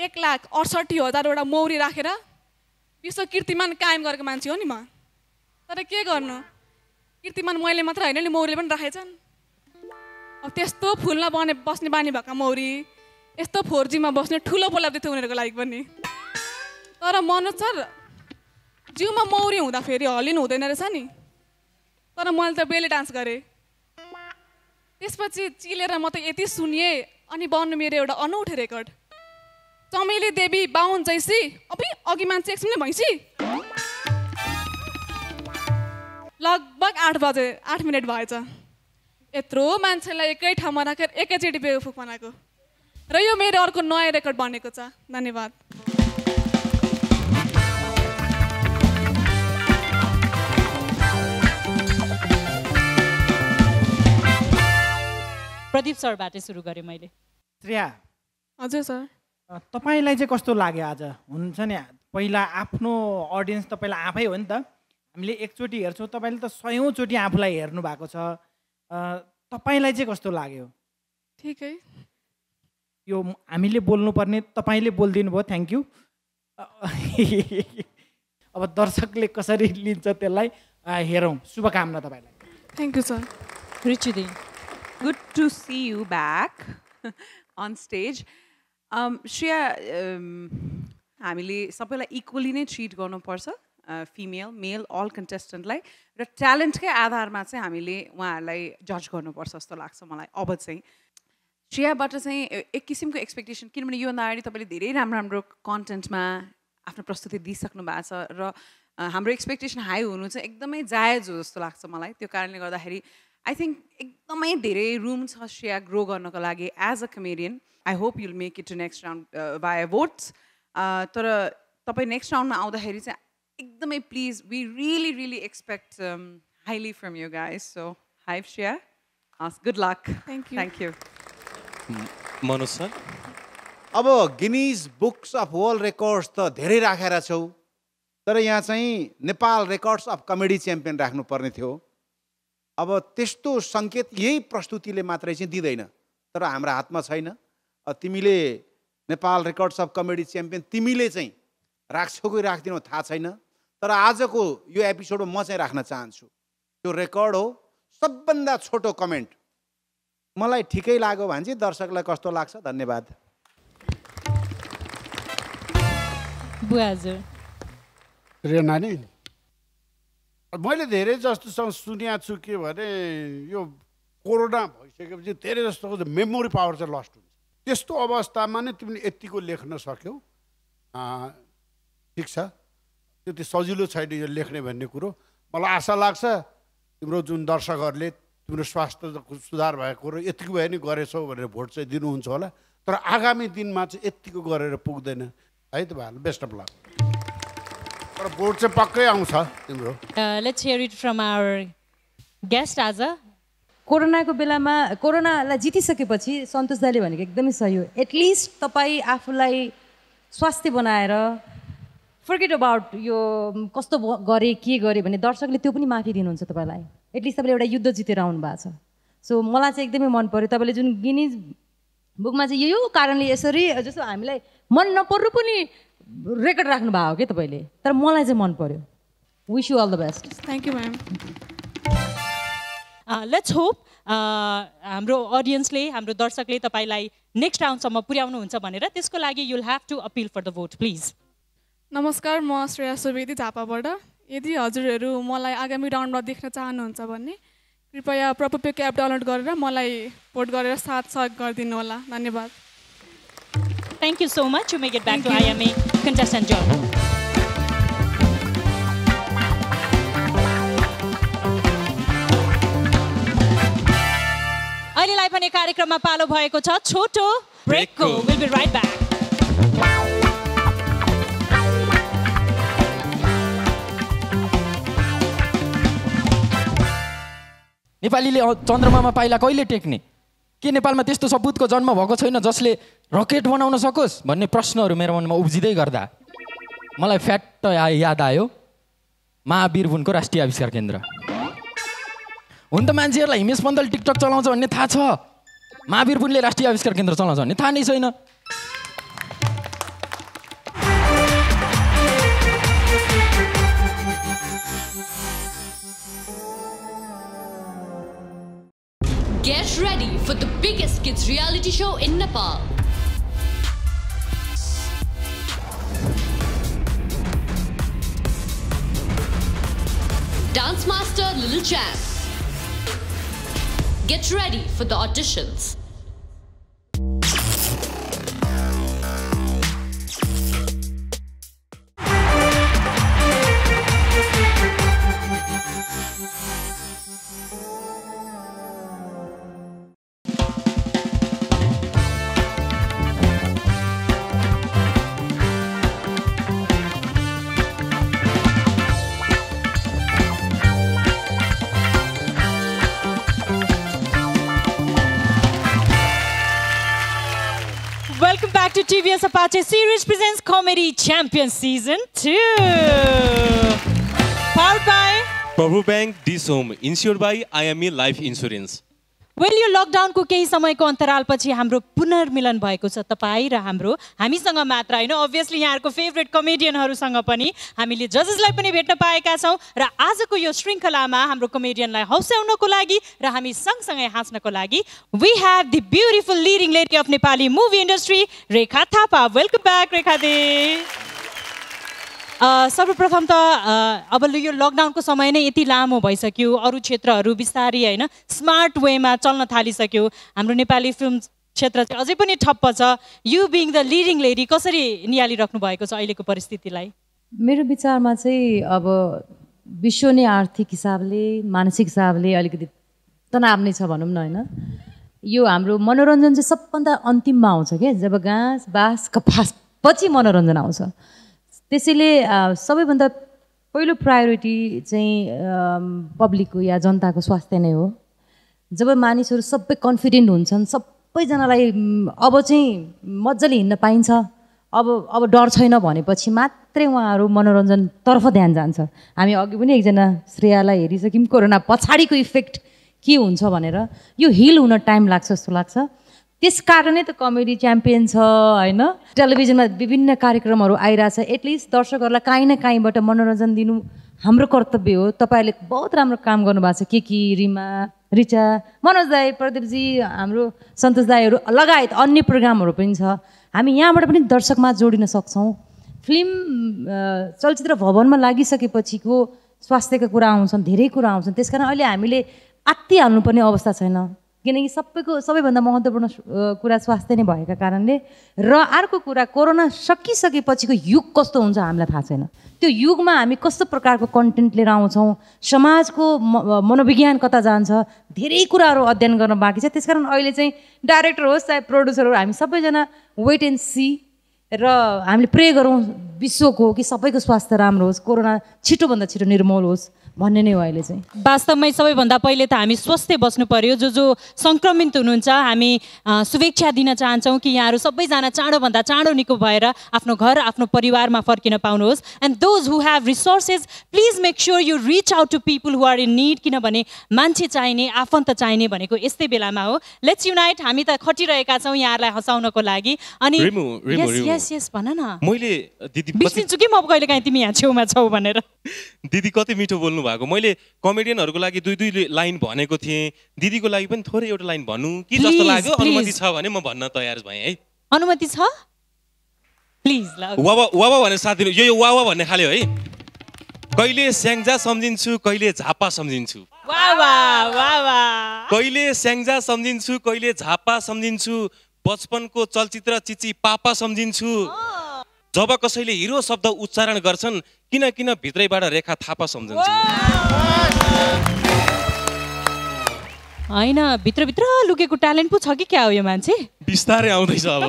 एक लाख अठसट्ठी हजारवटा मौरी राखेर विश्व कीर्तिमान कायम गरेको मान्छे हो नि म। तर के गर्नु, कीर्तिमान मैले मात्र होइन नि, मौरीले पनि राखेछन्। अब त्यस्तो फुलमा बने बस्ने बानी भएका मौरी, यस्तो फोर जीमा बस्ने ठुलो उपलब्धि थियो उनीहरूको लागि पनि। तर मनोज सर, जिउमा मौरी हुँदा फेरि हलिनु हुँदैन रहेछ नि। तर मैले त बेली डान्स गरेँ। त्यसपछि चिलेर म त यति सुनिएँ, अनि बन्नु मेरो एउटा अनौठो रेकर्ड। चमेली देवी बाहुन जैसी, अब अघि मान्छे एकछिन नै भैँसी। लगभग आठ बजे आठ मिनट भएछ। यत्रो मान्छेलाई एकै ठाउँमा राखेर एकैचोटि बेगुफुक बनाएको र यो मेरो अर्को नयाँ रेकर्ड बनेको छ। धन्यवाद। प्रदीप सरबाटै सुरु गरेँ मैले। श्रेया। हजुर सर। तपाईँलाई चाहिँ कस्तो लाग्यो आज? हुन्छ नि पहिला आफ्नो अडियन्स तपाईँलाई आफै हो नि त, हामीले एकचोटि हेर्छौँ, तपाईँले त सयौँचोटि आफूलाई हेर्नु भएको छ। तपाईँलाई चाहिँ कस्तो लाग्यो? ठिकै। यो हामीले बोल्नुपर्ने तपाईँले बोलिदिनु भयो, थ्याङ्क यू। अब दर्शकले कसरी लिन्छ त्यसलाई हेरौँ। शुभकामना तपाईँलाई। Thank you sir. रिचिदी, good to see you back on stage. Shreya, हामीले सबैलाई इक्वली नै ट्रिट गर्नुपर्छ, फिमेल मेल अल कन्टेस्टेन्टलाई, र ट्यालेन्टकै आधारमा चाहिँ हामीले उहाँहरूलाई जज गर्नुपर्छ जस्तो लाग्छ मलाई। अब चाहिँ श्रेयाबाट चाहिँ एक किसिमको एक्सपेक्टेसन, किनभने योभन्दा अगाडि तपाईँले धेरै राम्रो राम्रो कन्टेन्टमा आफ्नो प्रस्तुति दिइसक्नु भएको छ, र हाम्रो एक्सपेक्टेसन हाई हुनु चाहिँ एकदमै जायज हो जस्तो लाग्छ मलाई। त्यो कारणले गर्दाखेरि आई थिङ्क एकदमै धेरै रुम छ श्रेया ग्रो गर्नको लागि as a comedian. I hope you'll make it to next round by votes. तर तपाईँ नेक्स्ट राउन्डमा आउँदाखेरि चाहिँ एकदमै please, we really really expect highly from you guys. So hi Shreya, good luck. Thank you. Thank you Manoj sir. अब Guinness books of world records त धेरै राखेर छौ, तर यहाँ चाहिँ Nepal records of comedy champion राख्नुपर्ने थियो। अब त्यस्तो सङ्केत यही प्रस्तुतिले मात्रै चाहिँ दिँदैन, तर हाम्रो हातमा छैन। तिमीले Nepal records of comedy champion तिमीले चाहिँ राख्छौ कि राख्दिनौ थाहा छैन, तर आजको यो एपिसोडमा म चाहिँ राख्न चाहन्छु। त्यो रेकर्ड हो सबभन्दा छोटो कमेन्ट। मलाई ठिकै लाग्यो भने चाहिँ दर्शकलाई कस्तो लाग्छ? धन्यवाद। रे नानी, मैले धेरै जस्तोसँग सुनेको छु के भने यो कोरोना भइसकेपछि धेरै जस्तो मेमोरी पावर चाहिँ लस्ट हुन्छ। त्यस्तो अवस्थामा नै तिमीले यतिको लेख्न सक्यौ, ठिक छ। त्यो सजिलो छैन यो लेख्ने भन्ने कुरो। मलाई आशा लाग्छ तिम्रो जुन दर्शकहरूले तिम्रो स्वास्थ्य सुधार भएको र यतिको भयो नि गरेछौ भनेर भोट चाहिँ दिनुहुन्छ होला, तर आगामी दिनमा चाहिँ यतिको गरेर पुग्दैन है। तपाईँहरू बेस्ट अफ लक, तर भोट चाहिँ पक्कै आउँछ तिम्रो। Let's hear it from our guest. आज कोरोनाको बेलामा कोरोनालाई जितिसकेपछि सन्तोष दाले भनेको एकदमै सही हो। एटलिस्ट तपाईँ आफूलाई स्वास्थ्य बनाएर फर्गेट अबाउट यो कस्तो गरे के गरे भने दर्शकले त्यो पनि माफी दिनुहुन्छ तपाईँलाई। एटलिस्ट तपाईँले एउटा युद्ध जितेर आउनु भएको छ। सो मलाई चाहिँ एकदमै मन पऱ्यो तपाईँले जुन गिनिज बुकमा चाहिँ यो यो कारणले यसरी जस्तो हामीलाई मन नपर्नु पनि रेकर्ड राख्नु भएको क्या तपाईँले, तर मलाई चाहिँ मन पऱ्यो। Wish you all the best. Thank you ma'am. Let's hope हाम्रो अडियन्सले हाम्रो दर्शकले तपाईँलाई नेक्स्ट राउन्डसम्म पुर्याउनुहुन्छ भनेर। त्यसको लागि you'll have to appeal for the vote please. नमस्कार, म श्रेया सुवेदी झापाबाट। यदि हजुरहरू मलाई आगामी राउन्डमा देख्न चाहनुहुन्छ भने कृपया प्रपप्य एप डाउनलोड गरेर मलाई भोट गरेर साथ सहयोग गरिदिनु होला। धन्यवाद। Thank you so much. You may get back to IMA contestant job. अहिलेलाई भने कार्यक्रममा पालो भएको छ छोटो ब्रेकको। Will be right back. नेपालीले चन्द्रमामा पाइला कहिले टेक्ने? के नेपालमा त्यस्तो सपुतको जन्म भएको छैन जसले रकेट बनाउन सकोस् भन्ने प्रश्नहरू मेरो मनमा उब्जिँदै गर्दा मलाई फ्याट याद आयो महावीरवुनको राष्ट्रिय आविष्कार केन्द्र। हुन त मान्छेहरूलाई हिमेश पन्तले टिकटक चलाउँछ भन्ने थाहा छ, महावीरवुनले राष्ट्रिय आविष्कार केन्द्र चलाउँछ भन्ने थाहा नै छैन। Get ready for the biggest kids reality show in Nepal. Dance Master, Little Champs. Get ready for the auditions. T V S Apache Series presents Comedy Champion Season two. Powered by Prabhu Bank, Dish Home, insured by I M E Life Insurance. Well, यो लकडाउनको केही समयको अन्तरालपछि हाम्रो पुनर्मिलन भएको छ। तपाईँ र हाम्रो हामीसँग मात्र होइन, अभियसली यहाँहरूको फेभरेट कमेडियनहरूसँग पनि हामीले जजेसलाई पनि भेट्न पाएका छौँ र आजको यो श्रृङ्खलामा हाम्रो कमेडियनलाई हौस्याउनको लागि र हामी सँगसँगै हाँस्नको लागि we have the beautiful leading lady of Nepali movie industry रेखा थापा। Welcome back Rekha दे। सर्वप्रथम त अब यो लकडाउनको समय नै यति लामो भइसक्यो, अरू क्षेत्रहरू बिस्तारी होइन स्मार्ट वेमा चल्न थालिसक्यो, हाम्रो नेपाली फिल्म क्षेत्र चाहिँ अझै पनि ठप्प छ। You being the leading lady कसरी निहालिराख्नु भएको छ अहिलेको परिस्थितिलाई? मेरो विचारमा चाहिँ अब विश्व नै आर्थिक हिसाबले मानसिक हिसाबले अलिकति तनाव नै छ भनौँ न होइन। यो हाम्रो मनोरञ्जन चाहिँ सबभन्दा अन्तिममा आउँछ क्या, जब घाँस बाँस कपास पछि मनोरञ्जन आउँछ। त्यसैले सबैभन्दा पहिलो प्रायोरिटी चाहिँ पब्लिकको या जनताको स्वास्थ्य नै हो। जब मानिसहरू सबै कन्फिडेन्ट हुन्छन्, सबैजनालाई अब चाहिँ मजाले हिँड्न पाइन्छ, अब अब डर छैन भनेपछि मात्रै उहाँहरू मनोरञ्जनतर्फ ध्यान जान्छ। हामी अघि पनि एकजना श्रेयालाई हेरिसक्यौँ कोरोना पछाडिको इफेक्ट के हुन्छ भनेर। यो हिल हुन टाइम लाग्छ जस्तो लाग्छ, त्यस कारणले त कमेडी च्याम्पियन छ होइन। टेलिभिजनमा विभिन्न कार्यक्रमहरू आइरहेछ, एटलिस्ट दर्शकहरूलाई काहीँ न काहीँबाट मनोरञ्जन दिनु हाम्रो कर्तव्य हो। तपाईँहरूले बहुत राम्रो काम गर्नुभएको छ, के के रिमा, रिचा, मनोज दाई, प्रदीपजी, हाम्रो सन्तोष दाईहरू लगायत अन्य प्रोग्रामहरू पनि छ। हामी यहाँबाट पनि दर्शकमा जोडिन सक्छौँ। फिल्म चलचित्र भवनमा लागिसकेपछिको स्वास्थ्यका कुरा आउँछन्, धेरै कुरा आउँछन्, त्यस कारण अहिले हामीले आत्तिहाल्नुपर्ने अवस्था छैन। किनकि सबैको सबैभन्दा महत्त्वपूर्ण कुरा स्वास्थ्य नै भएको कारणले र अर्को कुरा कोरोना सकिसकेपछिको युग कस्तो हुन्छ हामीलाई थाहा छैन। त्यो युगमा हामी कस्तो प्रकारको कन्टेन्ट लिएर आउँछौँ, समाजको मनोविज्ञान कता जान्छ, धेरै कुराहरू अध्ययन गर्न बाँकी छ। त्यसकारण अहिले चाहिँ डाइरेक्टर होस् चाहे प्रड्युसर होस् हामी सबैजना वेट एन्ड सी र हामीले प्रे गरौँ विश्वको कि सबैको स्वास्थ्य राम्रो होस्, कोरोना छिटोभन्दा छिटो निर्मूल होस् भन्ने नै हो अहिले चाहिँ। वास्तवमै सबैभन्दा पहिले त हामी स्वस्थ बस्नु पर्यो। जो जो सङ्क्रमित हुनुहुन्छ हामी शुभेच्छा दिन चाहन्छौँ कि यहाँहरू सबैजना चाँडोभन्दा चाँडो निको भएर आफ्नो घर आफ्नो परिवारमा फर्किन पाउनुहोस्। And those who have resources please make sure you reach out to people who are in need, किनभने मान्छे चाहिने आफन्त चाहिने भनेको यस्तै बेलामा हो। Let's unite. हामी त खटिरहेका छौँ यहाँहरूलाई हँसाउनको लागि। अनि बिर्सिन्छु कि म कहिले काहीँ तिमी यहाँ छेउमा छौ भनेर। दिदी कति मिठो बोल्नु भएको। मैले कमेडियनहरूको लागि दुई दुई लाइन भनेको थिएँ, दिदीको लागि पनि थोरै एउटा लाइन भन्नु कि जस्तो लाग्यो। अनुमति छ भने म भन्न तयार भएँ है। अनुमति छ प्लिज। ल वावा वावा भने साथ दिनु। यो वावा भन्ने खाल्यो है। कहिले स्याङ्जा सम्झिन्छु कहिले झापा सम्झिन्छु, वावा वावा। कहिले स्याङ्जा सम्झिन्छु कहिले झापा सम्झिन्छु, बचपनको चलचित्र चिची पापा सम्झिन्छु। जब कसैले हिरो शब्द उच्चारण गर्छन् किन किन भित्रैबाट रेखा थापा सम्झन्छ। होइन भित्रभित्र लुकेको ट्यालेन्ट पो छ कि क्या हो यो मान्छे। बिस्तारै आउँदैछ अब।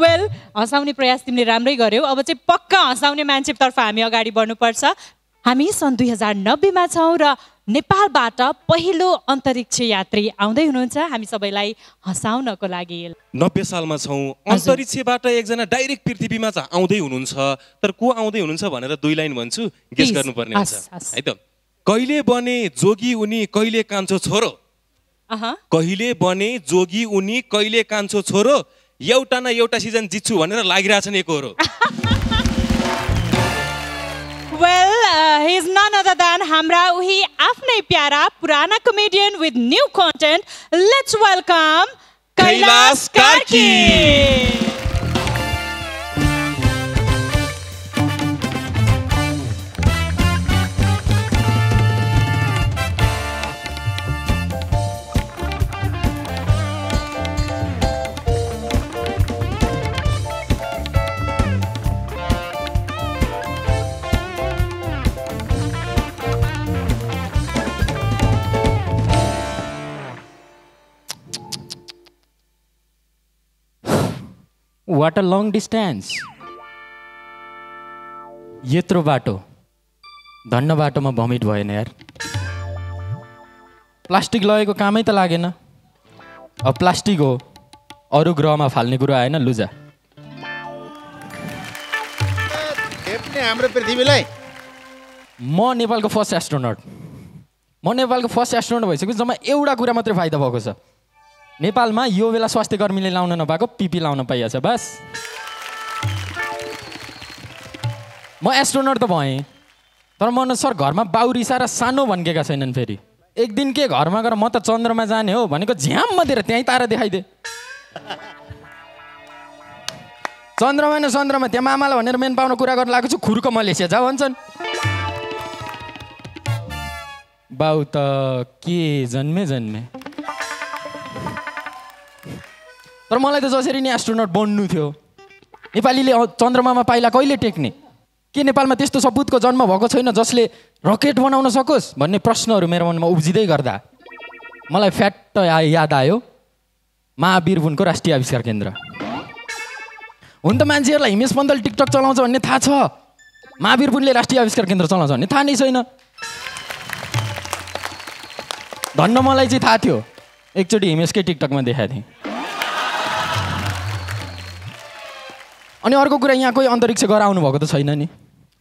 वेल हँसाउने प्रयास तिमीले राम्रै गर्यौ। अब चाहिँ पक्का हँसाउने मान्छेतर्फ हामी अगाडि बढ्नुपर्छ। हामी सन् दुई हजार नब्बेमा छौँ र नेपालबाट पहिलो अन्तरिक्ष यात्री आउँदै हुनुहुन्छ हामी सबैलाई हँसाउनको लागि। नब्बे सालमा छौँ, अन्तरिक्षबाट एकजना डाइरेक्ट पृथ्वीमा आउँदै हुनुहुन्छ, तर को आउँदै हुनुहुन्छ भनेर दुई लाइन भन्छु, गेस गर्नुपर्ने हुन्छ है त। कहिले बने जोगी उनी कहिले कान्छो छोरो, कहिले बने जोगी उनी कहिले कान्छो छोरो, एउटा न एउटा सिजन जित्छु भनेर लागिरहेछन् एकहोरो। Well, he is none other than हाम्रा उही आफ्नै प्यारा पुराना comedian with new content. Let's welcome Kailash Karki. What a long distance. यत्रो बाटो, धन्न बाटोमा भमिट भएन यार। प्लास्टिक लगेको कामै त लागेन। अब प्लास्टिक हो अरू ग्रहमा फाल्ने कुरा आएन लुजा। हाम्रो पृथ्वीलाई म नेपालको फर्स्ट एस्ट्रोनट म नेपालको फर्स्ट एस्ट्रोनट भइसक्यो। जम्मा एउटा कुरा मात्रै फाइदा भएको छ, नेपालमा यो बेला स्वास्थ्य कर्मीले लाउन नपाएको पिपी लाउन पाइहाल्छ बस। म एस्ट्रोनट त भएँ तर मनोज सर घरमा बाउरिसा र सानो भन्केका छैनन्। फेरि एक दिन के घरमा गएर म त चन्द्रमा जाने हो भनेको झ्याम मतिर त्यहीँ तारा देखाइदे। चन्द्रमा न चन्द्रमा त्यहाँ मामालाई भनेर मेन पाउन कुरा गर्न लागेको छु, खुर्को मलेसिया जा भन्छन्। बाउ त के जन्मे जन्मे। तर मलाई त जसरी नि एस्ट्रोनट बन्नु थियो, नेपालीले चन्द्रमामा पाइला कहिले टेक्ने, के नेपालमा त्यस्तो सपुतको जन्म भएको छैन जसले रकेट बनाउन सकोस् भन्ने प्रश्नहरू मेरो मनमा उब्जिँदै गर्दा मलाई फ्याट्ट याद आयो महावीर बुनको राष्ट्रिय आविष्कार केन्द्र। हुन त मान्छेहरूलाई हिमेश पन्तले टिकटक चलाउँछ भन्ने थाहा छ, महावीर बुनले राष्ट्रिय आविष्कार केन्द्र चलाउँछ भन्ने थाहा नै छैन। धन्न मलाई चाहिँ थाहा थियो, एकचोटि हिमेशकै टिकटकमा देखाएको थिएँ। अनि अर्को कुरा यहाँ कोही अन्तरिक्ष गएर आउनुभएको त छैन नि,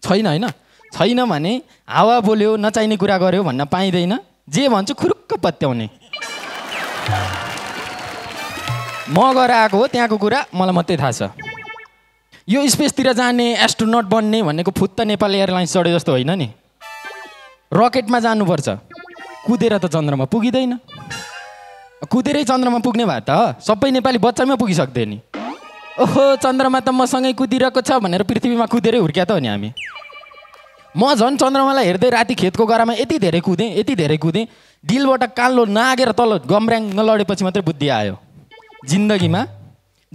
छैन होइन छैन भने हावा बोल्यो नचाहिने कुरा गर्यो भन्न पाइँदैन। जे भन्छु खुरुक्क पत्याउने। म गएर आएको हो, त्यहाँको कुरा मलाई मात्रै थाहा छ। यो स्पेसतिर जाने एस्ट्रोनट बन्ने भनेको फुत्त नेपाल एयरलाइन्स चढे जस्तो होइन नि, रकेटमा जानुपर्छ। कुदेर त चन्द्रमा पुगिँदैन, कुदेरै चन्द्रमा पुग्ने भए त सबै नेपाली बच्चामै पुगिसक्थ्यो नि। ओहो चन्द्रमा त मसँगै कुदिरहेको छ भनेर पृथ्वीमा कुदेरै हुर्क्या त हो नि हामी। म झन् चन्द्रमालाई हेर्दै राति खेतको गरामा यति धेरै कुदेँ यति धेरै कुदेँ डिलबाट कालो नागेर तल गम्र्याङ नलडेपछि मात्रै बुद्धि आयो। जिन्दगीमा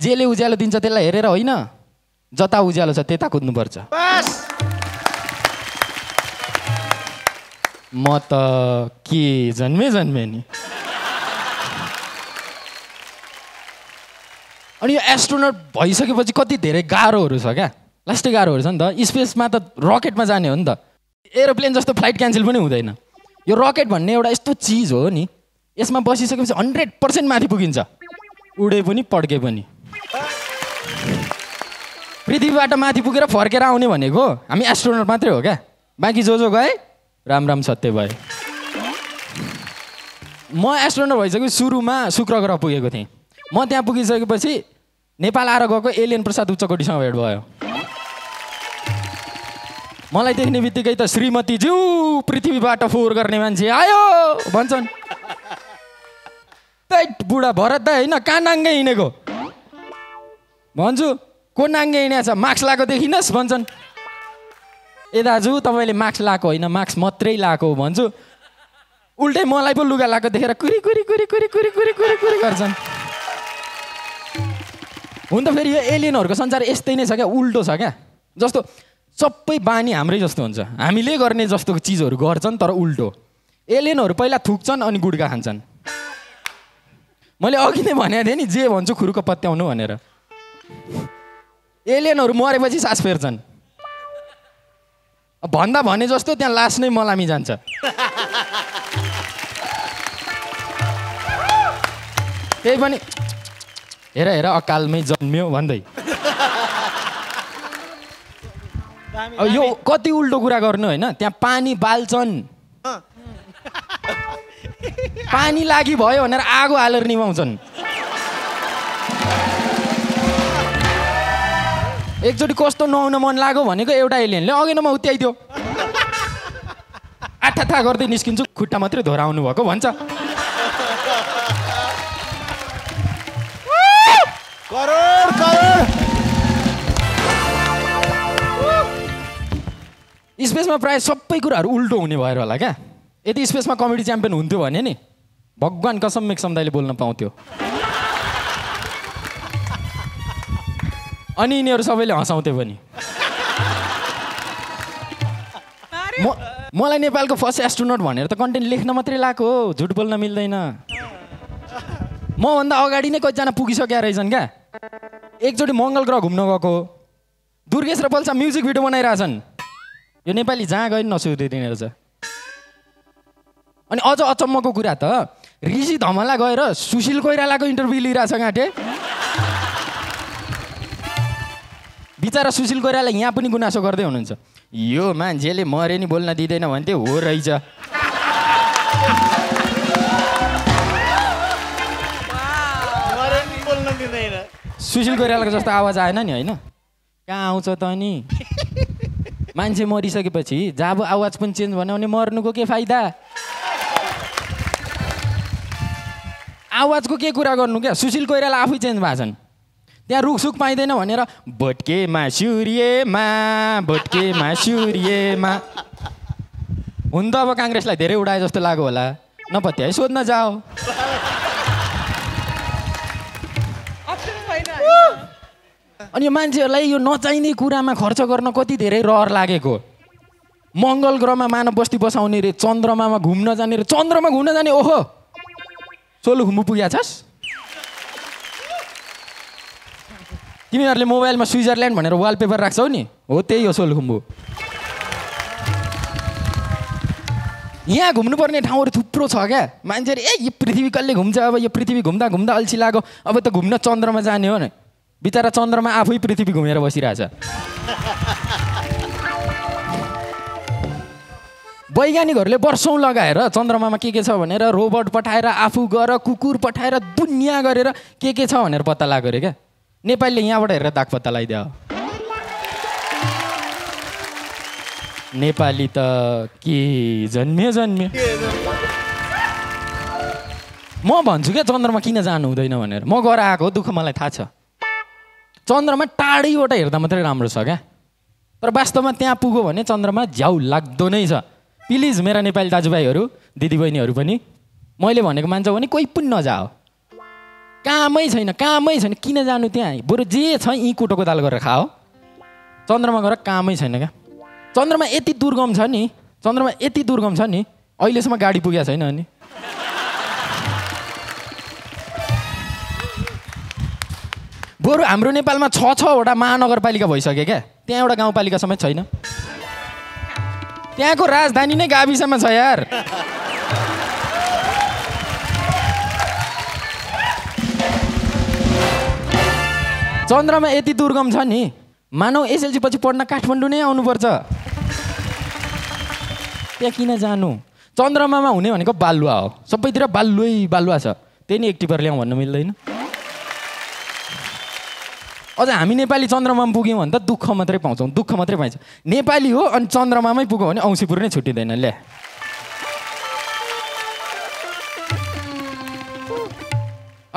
जेले उज्यालो दिन्छ त्यसलाई हेरेर होइन, जता उज्यालो छ त्यता कुद्नुपर्छ। म त के जन्मे जन्मे नि। अनि यो एस्ट्रोनट भइसकेपछि कति धेरै गाह्रोहरू छ क्या, लास्टै गाह्रोहरू छ नि त। स्पेसमा त रकेटमा जाने हो नि त, एरोप्लेन जस्तो फ्लाइट क्यान्सल पनि हुँदैन। यो रकेट भन्ने एउटा यस्तो चिज हो नि, यसमा बसिसकेपछि हन्ड्रेड पर्सेन्ट माथि पुगिन्छ, उडे पनि पड्के पनि। पृथ्वीबाट माथि पुगेर फर्केर आउने भनेको हामी एस्ट्रोनट मात्रै हो क्या, बाँकी जो जो गए राम राम सत्य भए। म एस्ट्रोनट भइसकेपछि सुरुमा शुक्र ग्रह पुगेको थिएँ। म त्यहाँ पुगिसकेपछि नेपाल आएर गएको एलियन प्रसाद उच्चकोटीसँग भेट भयो। मलाई देख्ने बित्तिकै त श्रीमतीज्यू पृथ्वीबाट फोहोर गर्ने मान्छे आयो भन्छन्। त्यही बुढा भरत दाइ होइन, कहाँ नाङ्गे हिँडेको भन्छु, को नाङ्गे हिँडेको छ, मास्क लाएको देखिनुहोस् भन्छन्। ए दाजु तपाईँले मास्क लाएको होइन, मास्क मात्रै लाएको भन्छु। उल्टै मलाई पो लुगा लाएको देखेर कुरी कुरी कुरी कुरी कुरी कुरी कुरी कुरी गर्छन्। हुन त फेरि यो एलियनहरूको संसार यस्तै नै छ क्या, उल्टो छ क्या। जस्तो सबै बानी हाम्रै जस्तो हुन्छ, हामीले गर्ने जस्तो चिजहरू गर्छन् तर उल्टो। एलियनहरू पहिला थुक्छन् अनि गुड्का खान्छन्। मैले अघि नै भनेको थिएँ नि, जे भन्छु खुरुको पत्याउनु भनेर। एलियनहरू मरेपछि सास फेर्छन्, भन्दा भने जस्तो त्यहाँ लास नै मलामी जान्छ। त्यही पनि हेर हेर अकालमै जन्मियो भन्दै। अब यो कति उल्टो कुरा गर्नु होइन। त्यहाँ पानी बाल्छन्, पानी लागि भयो भनेर आगो हालेर निभाउँछन्। एकचोटि कस्तो नुहाउन मन लाग्यो भनेको एउटा एलियनले अघि नमा उत्याइदियो, आठा था गर्दै निस्किन्छु, खुट्टा मात्रै धोराउनु भएको भन्छ। करोड करोड स्पेसमा प्रायः सबै कुराहरू उल्टो हुने भएर होला क्या। यदि स्पेसमा कमेडी च्याम्पियन हुन्थ्यो भने नि, भगवान् कसम मेक्सम दाइले बोल्न पाउँथ्यो। अनि यिनीहरू सबैले हँसाउँथे पनि। म मलाई नेपालको फर्स्ट एस्ट्रोनट भनेर त कन्टेन्ट लेख्न मात्रै लागेको हो, झुट बोल्न मिल्दैन। मभन्दा अगाडि नै कतिजना पुगिसकेका रहेछन् क्या। एकचोटि मङ्गल ग्रह घुम्न गएको, दुर्गेश र पल्सा म्युजिक भिडियो बनाइरहेछन्। यो नेपाली जहाँ गए नसुधिदिने रहेछ। अनि अझ अचम्मको कुरा त ऋषि धमला गएर सुशील कोइरालाको इन्टरभ्यू लिइरहेछ गाँटे। बिचरा सुशील कोइराला यहाँ पनि गुनासो गर्दै हुनुहुन्छ, यो मान्छेले मरे नि बोल्न दिँदैन भन्थ्यो, हो रहेछ। सुशील कोइरालाको जस्तो आवाज आएन नि होइन, कहाँ आउँछ त नि। मान्छे मरिसकेपछि जाबो आवाज पनि चेन्ज भन्यो भने मर्नुको के फाइदा। आवाजको के कुरा गर्नु क्या। सुशील कोइराला आफै चेन्ज भएको छन्। त्यहाँ रुखसुख पाइँदैन भनेर भट्केमा सूर्यमा भट्केमा सूर्यमा। हुन त अब काङ्ग्रेसलाई धेरै उडाए जस्तो लाग्यो होला, नपत्याए सोध्न जाओ। अनि यो मान्छेहरूलाई यो नचाहिने कुरामा खर्च गर्न कति धेरै रहर लागेको। मङ्गल ग्रहमा मानव बस्ती बसाउने रे, चन्द्रमामा घुम्न जाने रे, चन्द्रमा घुम्न जाने, ओहो सोलु घुम्नु पुगेका छस्। तिमीहरूले मोबाइलमा स्विजरल्यान्ड भनेर वालपेपर राख्छौ नि, हो त्यही हो सोलु घुम्बु। यहाँ घुम्नुपर्ने ठाउँहरू थुप्रो छ क्या। मान्छेहरू ए यो पृथ्वी कल्ले घुम्छ, अब यो पृथ्वी घुम्दा घुम्दा अल्छी लाग्यो, अब त घुम्न चन्द्रमा जाने हो नि। बिचरा चन्द्रमा आफै पृथ्वी घुमेर बसिरहेछ। वैज्ञानिकहरूले वर्षौँ लगाएर चन्द्रमामा के के छ भनेर रोबोट पठाएर, आफू गएर कुकुर पठाएर, दुनियाँ गरेर के के छ भनेर पत्ता लाग्यो अरे क्या। नेपालीले यहाँबाट हेरेर दाग पत्ता लगाइदियो। नेपाली त के जन्मे जन्मे। म भन्छु क्या चन्द्रमा किन जानु हुँदैन भनेर, म गएर आएको हो, दुःख मलाई थाहा छ। चन्द्रमा टाढैबाट हेर्दा मात्रै राम्रो छ क्या, तर वास्तवमा त्यहाँ पुग्यो भने चन्द्रमा झ्याउ लाग्दो नै छ। प्लिज मेरा नेपाली दाजुभाइहरू दिदीबहिनीहरू पनि मैले भनेको मान्छे भने कोही पनि नजाओ, कामै छैन कामै छैन किन जानु त्यहाँ, बरु जे छ यी कुटोको दाल गरेर खाओ। चन्द्रमा गएर कामै छैन क्या, चन्द्रमा यति दुर्गम छ नि, चन्द्रमा यति दुर्गम छ नि अहिलेसम्म गाडी पुगेको छैन अनि। बरु हाम्रो नेपालमा छ छवटा महानगरपालिका भइसक्यो क्या, त्यहाँ एउटा गाउँपालिका समेत छैन। त्यहाँको राजधानी नै गाविसमा छ यार। चन्द्रमा यति दुर्गम छ नि मानव एसएलसी पछि पढ्न काठमाडौँ नै आउनुपर्छ। त्यहाँ किन जानु? चन्द्रमामा हुने भनेको बालुवा हो, सबैतिर बालुवै बालुवा छ, त्यही नै एक टिपर ल्याउँ भन्नु मिल्दैन। अझ हामी नेपाली चन्द्रमामा पुग्यौँ भने त दुःख मात्रै पाउँछौँ, दुःख मात्रै पाइन्छ। नेपाली हो अनि चन्द्रमामै पुग्यो भने औँसीपुर नै छुट्टिँदैन। ल्या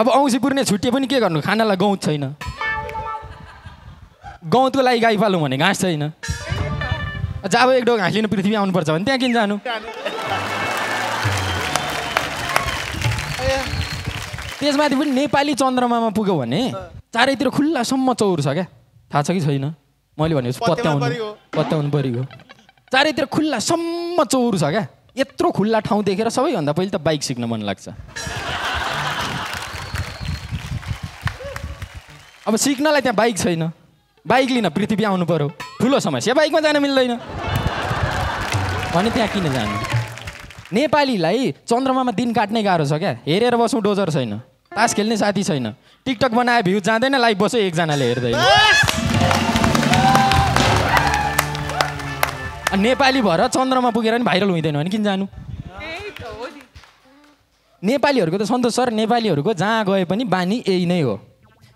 अब औँसीपुर नै छुट्टिए पनि के गर्नु, खानालाई गौत छैन, गौतको लागि गाई पालौँ भने घाँस छैन। जाबो एक डोको घाँस लिनु पृथ्वी आउनुपर्छ भने त्यहाँ किन जानु? त्यसमाथि पनि नेपाली चन्द्रमामा पुग्यो भने चारैतिर खुल्लासम्म चौर छ क्या, थाहा छ कि छैन? मैले भनेको पत्याउनु पत्याउनु परिगयो। चारैतिर खुल्लासम्म चौर छ क्या, यत्रो खुल्ला ठाउँ देखेर सबैभन्दा पहिले त बाइक सिक्न मन लाग्छ। अब सिक्नलाई त्यहाँ बाइक छैन, बाइक लिन पृथ्वी आउनु पर्यो, ठुलो समस्या, बाइकमा जान मिल्दैन भने त्यहाँ किन जानु? नेपालीलाई चन्द्रमामा दिन काट्नै गाह्रो छ क्या, हेरेर बसौँ डोजर छैन, तास खेल्ने साथी छैन, टिकटक बनाए भ्यू जाँदैन, लाइभ बसो एकजनाले हेर्दैन। नेपाली भएर चन्द्रमा पुगेर नि भाइरल हुँदैन भने किन जानु? नेपालीहरूको त सन्तोष सर, नेपालीहरूको जहाँ गए पनि बानी यही नै हो।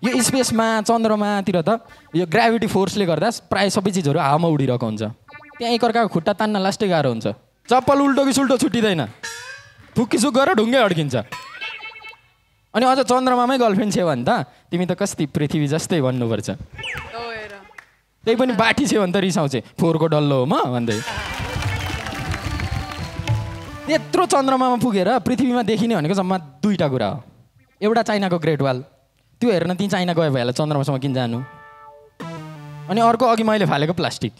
यो स्पेसमा चन्द्रमातिर त यो ग्राभिटी फोर्सले गर्दा प्रायः सबै चिजहरू हावामा उडिरहेको हुन्छ, त्यहाँ एकअर्काको खुट्टा तान्न लास्टै गाह्रो हुन्छ, चप्पल उल्टो कि सुल्टो छुट्टिँदैन, थुक्किसुक गरेर ढुङ्गै अड्किन्छ। अनि अझ चन्द्रमामै गर्लफ्रेन्ड छ्यौ भने त तिमी त कस्ती पृथ्वी जस्तै भन्नुपर्छ। त्यही पनि बाठी छ्यौ भने त रिसाउँछ, फोहोरको डल्लो हो म भन्दै। यत्रो चन्द्रमामा पुगेर पृथ्वीमा देखिने भनेको जम्मा दुईवटा कुरा हो, एउटा चाइनाको ग्रेट वाल, त्यो हेर्न ती चाइना गयो भइहाल्छ, चन्द्रमासम्म किन जानु? अनि अर्को अघि मैले फालेको प्लास्टिक,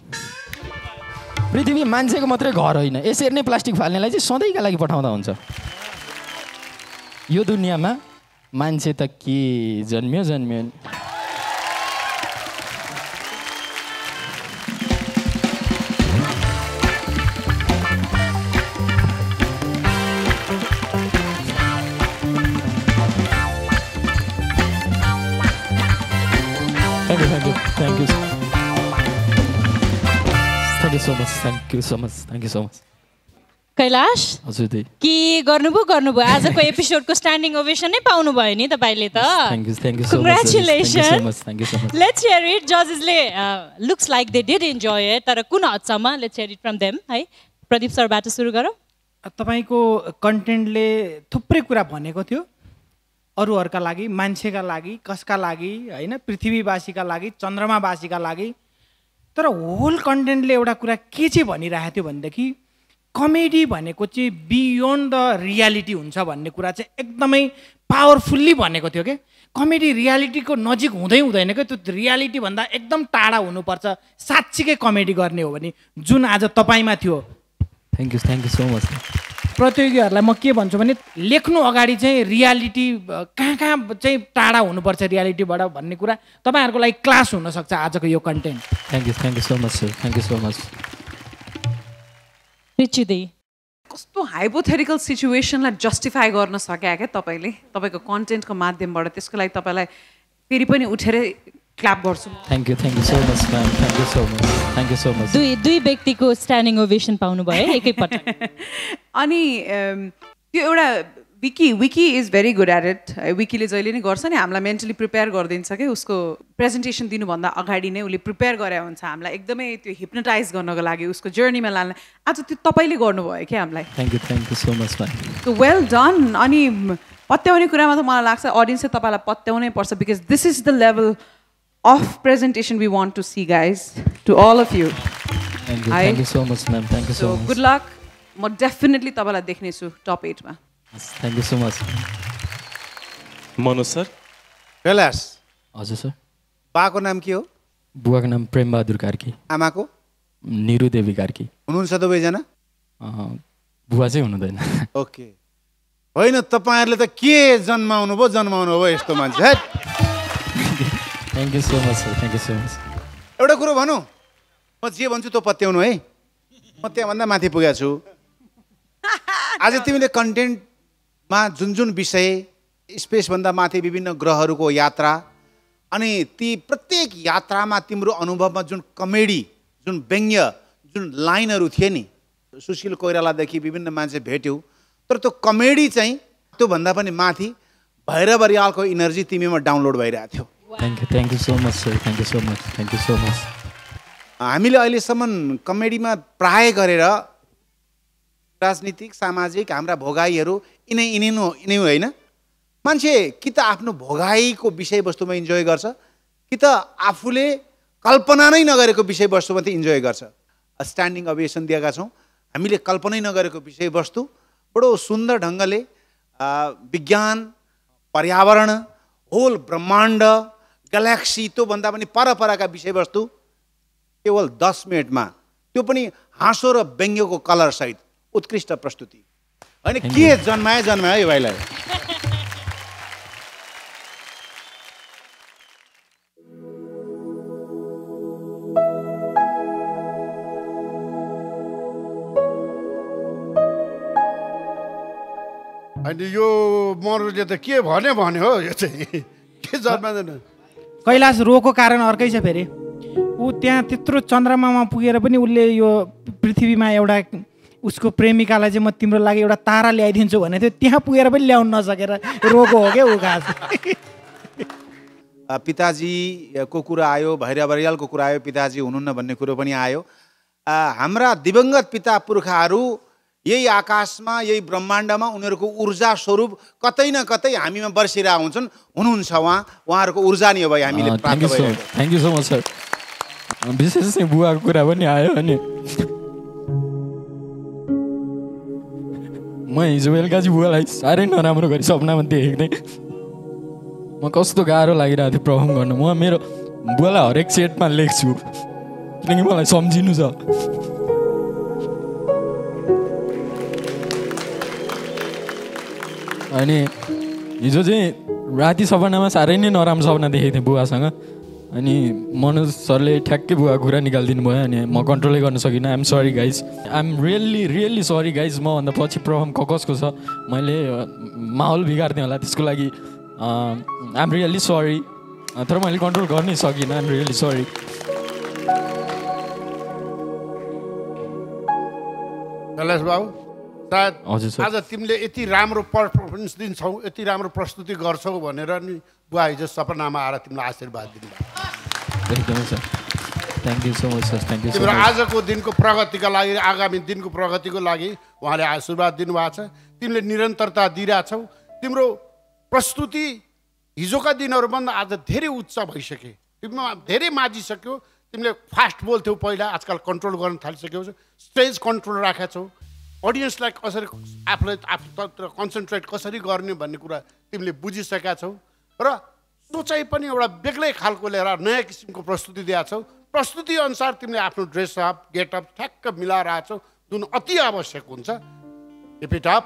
पृथ्वी मान्छेको मात्रै घर होइन, यसरी नै प्लास्टिक फाल्नेलाई चाहिँ सधैँका लागि पठाउँदा हुन्छ। यो दुनियाँमा मान्छे त के जन्मियो जन्मियो नि। Thank you. Thank you so much. Thank you so much. Thank you so much. Kailash हजुर के गर्नुभयो गर्नुभयो, आजको एपिसोडको स्ट्यान्डिङ ओभेसन नै पाउनु भयो नि तपाईले त। Thank you thank you so much, congratulations, thank you so much. Let's hear it, जजेसले looks like they did enjoy it, तर कुन हदसम्म, let's hear it from them. है प्रदीप सरबाट सुरु गरौ। तपाईको कन्टेन्टले थुप्रै कुरा भनेको थियो, अरूहरूका लागि, मान्छेका लागि, कसका लागि होइन, पृथ्वीवासीका लागि, चन्द्रमावासीका लागि, तर होल कन्टेन्टले एउटा कुरा के चाहिँ भनिरहेको थियो भनेदेखि कमेडी भनेको चाहिँ बियोन्ड द रियालिटी हुन्छ भन्ने कुरा चाहिँ एकदमै पावरफुल्ली भनेको थियो के। कमेडी रियालिटीको नजिक हुँदै हुँदैन क्या, त्यो रियालिटीभन्दा एकदम टाढा हुनुपर्छ साँच्चीकै कमेडी गर्ने हो भने, जुन आज तपाईँमा थियो। Thank you thank you so much. प्रतियोगीहरूलाई म के भन्छु भने लेख्नु अगाडि चाहिँ रियालिटी कहाँ कहाँ चाहिँ टाढा हुनुपर्छ रियालिटीबाट भन्ने कुरा तपाईँहरूको लागि क्लास हुनसक्छ आजको यो content. Thank you thank you so much sir, thank you so much. रिचुदी, कस्तो हाइपोथेटिकल सिचुएसनलाई जस्टिफाई गर्न सक्या क्या तपाईँले तपाईँको कन्टेन्टको माध्यमबाट, त्यसको लागि तपाईँलाई फेरि पनि उठेर क्ल्याप गर्छु। Thank you thank you so much ma'am, thank you so much, thank you so much. दुई दुई व्यक्तिको स्ट्यान्डिङ ओभेसन पाउनुभयो एकैपटक। अनि त्यो एउटा Vicky Vicky is very good at it, विकीले जहिले नै गर्छ नि हामीलाई मेन्टली प्रिपेयर गरिदिन्छ कि, उसको प्रेजेन्टेसन दिनुभन्दा अगाडि नै उसले प्रिपेयर गरे हुन्छ हामीलाई एकदमै त्यो हिप्नोटाइज गर्नको लागि, उसको जर्नीमा लान। आज त्यो तपाईँले गर्नुभयो क्या हामीलाई। Thank you thank you so much ma'am, well done. अनि पत्याउने कुरामा त मलाई लाग्छ अडियन्सले तपाईँलाई पत्याउनै पर्छ, because this is the level of presentation we want to see, guys, to all of you. Thank you, I, thank you so much ma'am, thank you so, so much. So good luck, ma definitely tabala dekhne chu top eight ma. Thank you so much. Manoj sir. Kailash. Ajay sir. Baa ko naam kya ho? Bua ka naam Prem Bahadur Karki. Ama ko? Neeru Devi Karki. Ununsa to bheja na? Bua se hunu daina. Okay. Hoy na tapaharle ta ke janmaunu bhayo janmaunu bhayo yesto mancha. Thank you so much sir. Thank you so much. Euta kuro bhanu. म जे भन्छु त्यो पत्याउनु है, म त्यहाँभन्दा माथि पुगेको छु। आज तिमीले कन्टेन्टमा जुन जुन विषय स्पेसभन्दा माथि विभिन्न ग्रहहरूको यात्रा अनि ती प्रत्येक यात्रामा तिम्रो अनुभवमा जुन कमेडी जुन व्यङ्ग्य जुन लाइनहरू थिए नि, सुशील कोइरालादेखि विभिन्न मान्छे भेट्यौ, तर त्यो कमेडी चाहिँ त्योभन्दा पनि माथि भैरव बरियालको इनर्जी तिमीमा डाउनलोड भइरहेको थियो। Thank you thank you so much sir, thank you so much, thank you so much. हामीले अहिलेसम्म कमेडीमा प्राय गरेर राजनीतिक सामाजिक हाम्रा भोगाईहरू यिनै यिनै यिनै होइन, मान्छे कि त आफ्नो भोगाईको विषयवस्तुमा इन्जोय गर्छ कि त आफूले कल्पना नै नगरेको विषयवस्तुमा त इन्जोय गर्छ। स्ट्यान्डिङ अभिएसन दिएका छौँ, हामीले कल्पनै नगरेको विषयवस्तु बडो सुन्दर ढङ्गले विज्ञान पर्यावरण होल ब्रह्माण्ड ग्यालेक्सी त्योभन्दा पनि परपरका विषयवस्तु केवल दस मिनट में तो हाँसो र व्यङ्ग्य को कलर सहित उत्कृष्ट प्रस्तुति है के जन्माए जन्माए यो भाईलाई। अनि यो मरुले त के भने भने हो, यो चाहिँ के जन्मादैन। कैलाश रोको कारण अर्कै छ फेरि, ऊ त्यहाँ त्यत्रो चन्द्रमामा पुगेर पनि उसले यो पृथ्वीमा एउटा उसको प्रेमिकालाई चाहिँ म तिम्रो लागि एउटा तारा ल्याइदिन्छु भने थियो, त्यहाँ पुगेर पनि ल्याउन नसकेर रोको हो क्या ऊ घाँस। पिताजीको कुरा आयो, भैरव बरियालको कुरा आयो, पिताजी हुनुहुन्न भन्ने कुरो पनि आयो। हाम्रा दिवंगत पिता पुर्खाहरू यही आकाशमा यही ब्रह्माण्डमा उनीहरूको ऊर्जा स्वरूप कतै न कतै हामीमा बर्सिरहेका हुन्छन्, हुनुहुन्छ उहाँ, उहाँहरूको ऊर्जा नै हो भाइ हामीले प्राप्त गरेको। Thank you so much sir. विशेष नै बुवाको कुरा पनि आयो अनि म हिजो बेलुकाजी बुवालाई साह्रै नराम्रो गरी सपनामा देखेको थिएँ। म कस्तो गाह्रो लागिरहेको थियो परफर्म गर्नु, म मेरो बुवालाई हरेक सेटमा लेख्छु किनकि मलाई सम्झिनु छ। अनि हिजो चाहिँ राति सपनामा साह्रै नै नराम्रो सपना देखेको थिएँ बुवासँग, अनि मनोज सरले ठ्याक्कै बुवा कुरा निकालिदिनु भयो अनि म कन्ट्रोलै गर्न सकिनँ। I'm sorry guys, I'm really really sorry guys. मभन्दा पछि प्रब्लम क कसको छ, मैले माहौल बिगार्ने होला, त्यसको लागि आइएम रियल्ली सरी, तर मैले कन्ट्रोल गर्नै सकिनँ। I'm really sorry. कैलाश बाबु सायद हजुर सर, आज तिमीले यति राम्रो पर्फर्मेन्स दिन्छौ, यति राम्रो प्रस्तुति गर्छौ भनेर नि बुवा हिजो सपनामा आएर तिमीलाई आशीर्वाद दिनुभयो। Thank you so much sir, thank you so much. आजको दिनको प्रगतिका लागि, आगामी दिनको प्रगतिको लागि उहाँले आशीर्वाद दिनुभएको छ। तिमीले निरन्तरता दिइरहेछौ, तिम्रो प्रस्तुति हिजोका दिनहरूभन्दा आज धेरै उच्च भइसके, तिमीमा धेरै माझिसक्यो। तिमीले फास्ट बोल्थ्यौ पहिला, आजकल कन्ट्रोल गर्न थालिसक्यौ, स्टेज कन्ट्रोल राखेका छौ, अडियन्सलाई कसरी आफूलाई आफूतिर कन्सन्ट्रेट कसरी गर्ने भन्ने कुरा तिमीले बुझिसकेका छौ र सोचाइ पनि एउटा बेग्लै खालको लिएर नयाँ किसिमको प्रस्तुति दिएको छौ। प्रस्तुति अनुसार तिमीले आफ्नो ड्रेसअप गेटअप ठ्याक्क मिलाएर छौ, जुन अति आवश्यक हुन्छ। एपिटअप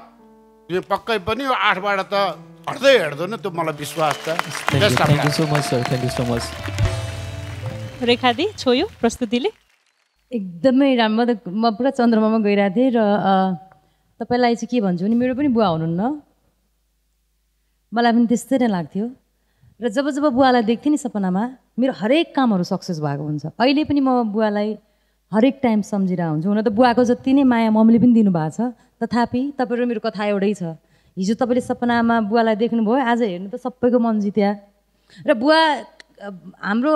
तिमी पक्कै पनि यो आठबाट त हट्दै हेर्दैन, त्यो मलाई विश्वास छ। Thank you so much sir, thank you so much. Rekha दी छोयो प्रस्तुतिले एकदमै राम्रो, म पुरा चन्द्रमामा गइरहेको थिएँ। र तपाईँलाई चाहिँ के भन्छु भने मेरो पनि बुवा हुनुहुन्न, मलाई पनि त्यस्तै नै लाग्थ्यो। र जब जब बुवालाई देख्थेँ नि सपनामा, मेरो हरेक कामहरू सक्सेस भएको हुन्छ। अहिले पनि म बुवालाई हरेक टाइम सम्झिरहेको हुन्छु। हुन त बुवाको जति नै माया मम्मीले पनि दिनुभएको छ, तथापि तपाईँ र मेरो कथा एउटै छ। हिजो तपाईँले सपनामा बुवालाई देख्नुभयो, आज हेर्नु त सबैको मन जित्या। र बुवा हाम्रो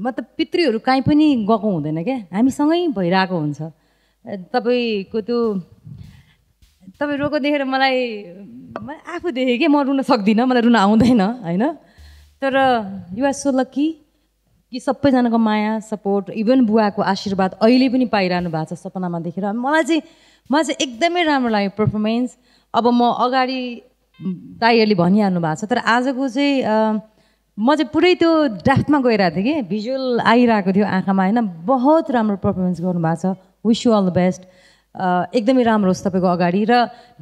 मतलब पितृहरू कहीँ पनि गएको हुँदैन क्या, हामीसँगै भइरहेको हुन्छ। तपाईँको त्यो तपाईँ रोको देखेर मलाई मैले आफू देखेँ कि म रुन सक्दिनँ, मलाई रुन आउँदैन होइन। तर युआर सो लक्की कि सबैजनाको माया सपोर्ट, इभन बुवाको आशीर्वाद अहिले पनि पाइरहनु भएको छ सपनामा देखेर। मलाई चाहिँ मैं एकदम राम्रो लाग्यो पर्फर्मेन्स। अब म अगाडि दाइहरुले भनिहाल्नु भएको छ तर आजको चाहिँ म चाहिँ पुरै त्यो ड्राफ्टमा गइरहेको थिएँ कि भिजुअल आइरहेको थियो आँखामा हैन। बहुत राम्रो पर्फर्मेन्स गर्नु भएको छ, wish you all the best. एकदमै राम्रो होस् तपाईको अगाडि र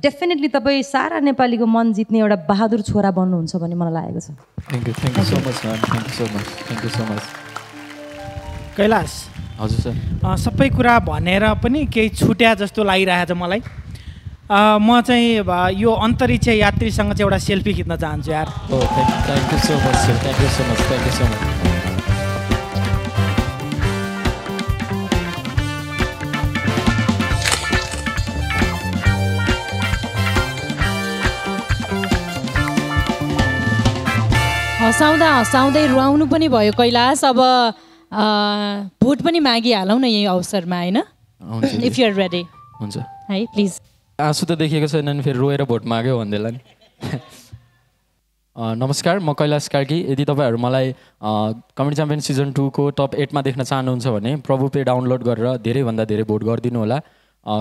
डेफिनेटली तपाई सारा नेपालीको मन जित्ने एउटा बहादुर छोरा बन्नुहुन्छ भन्ने मलाई लागेको छ। Thank you thank you so much ma'am, thank you so much, thank you so much. Kailash हजुर सर सबै कुरा भनेर पनि केही छुट्या जस्तो लागिरहेछ मलाई। म चाहिँ यो अन्तरिक्ष यात्रीसँग चाहिँ एउटा सेल्फी खिच्न चाहन्छु यार। Oh thank you so much sir, thank you so much, thank you so much. हसाउँदा हसाउँदै रुवाउनु पनि भयो कैलाश। अब भोट पनि मागिहालौँ न यही अवसरमा हैन, इफ यु आर रेडी। हुन्छ है प्लिज। आँसु त देखेको छैन नि फेरि रोएर भोट माग्यो भन्दैला नि। नमस्कार, म कैलाश कार्की। यदि तपाईँहरू मलाई कमेडी च्याम्पियन सिजन टू को टप एट मा देख्न चाहनुहुन्छ भने प्रभु पे डाउनलोड गरेर धेरैभन्दा धेरै भोट गरिदिनु होला।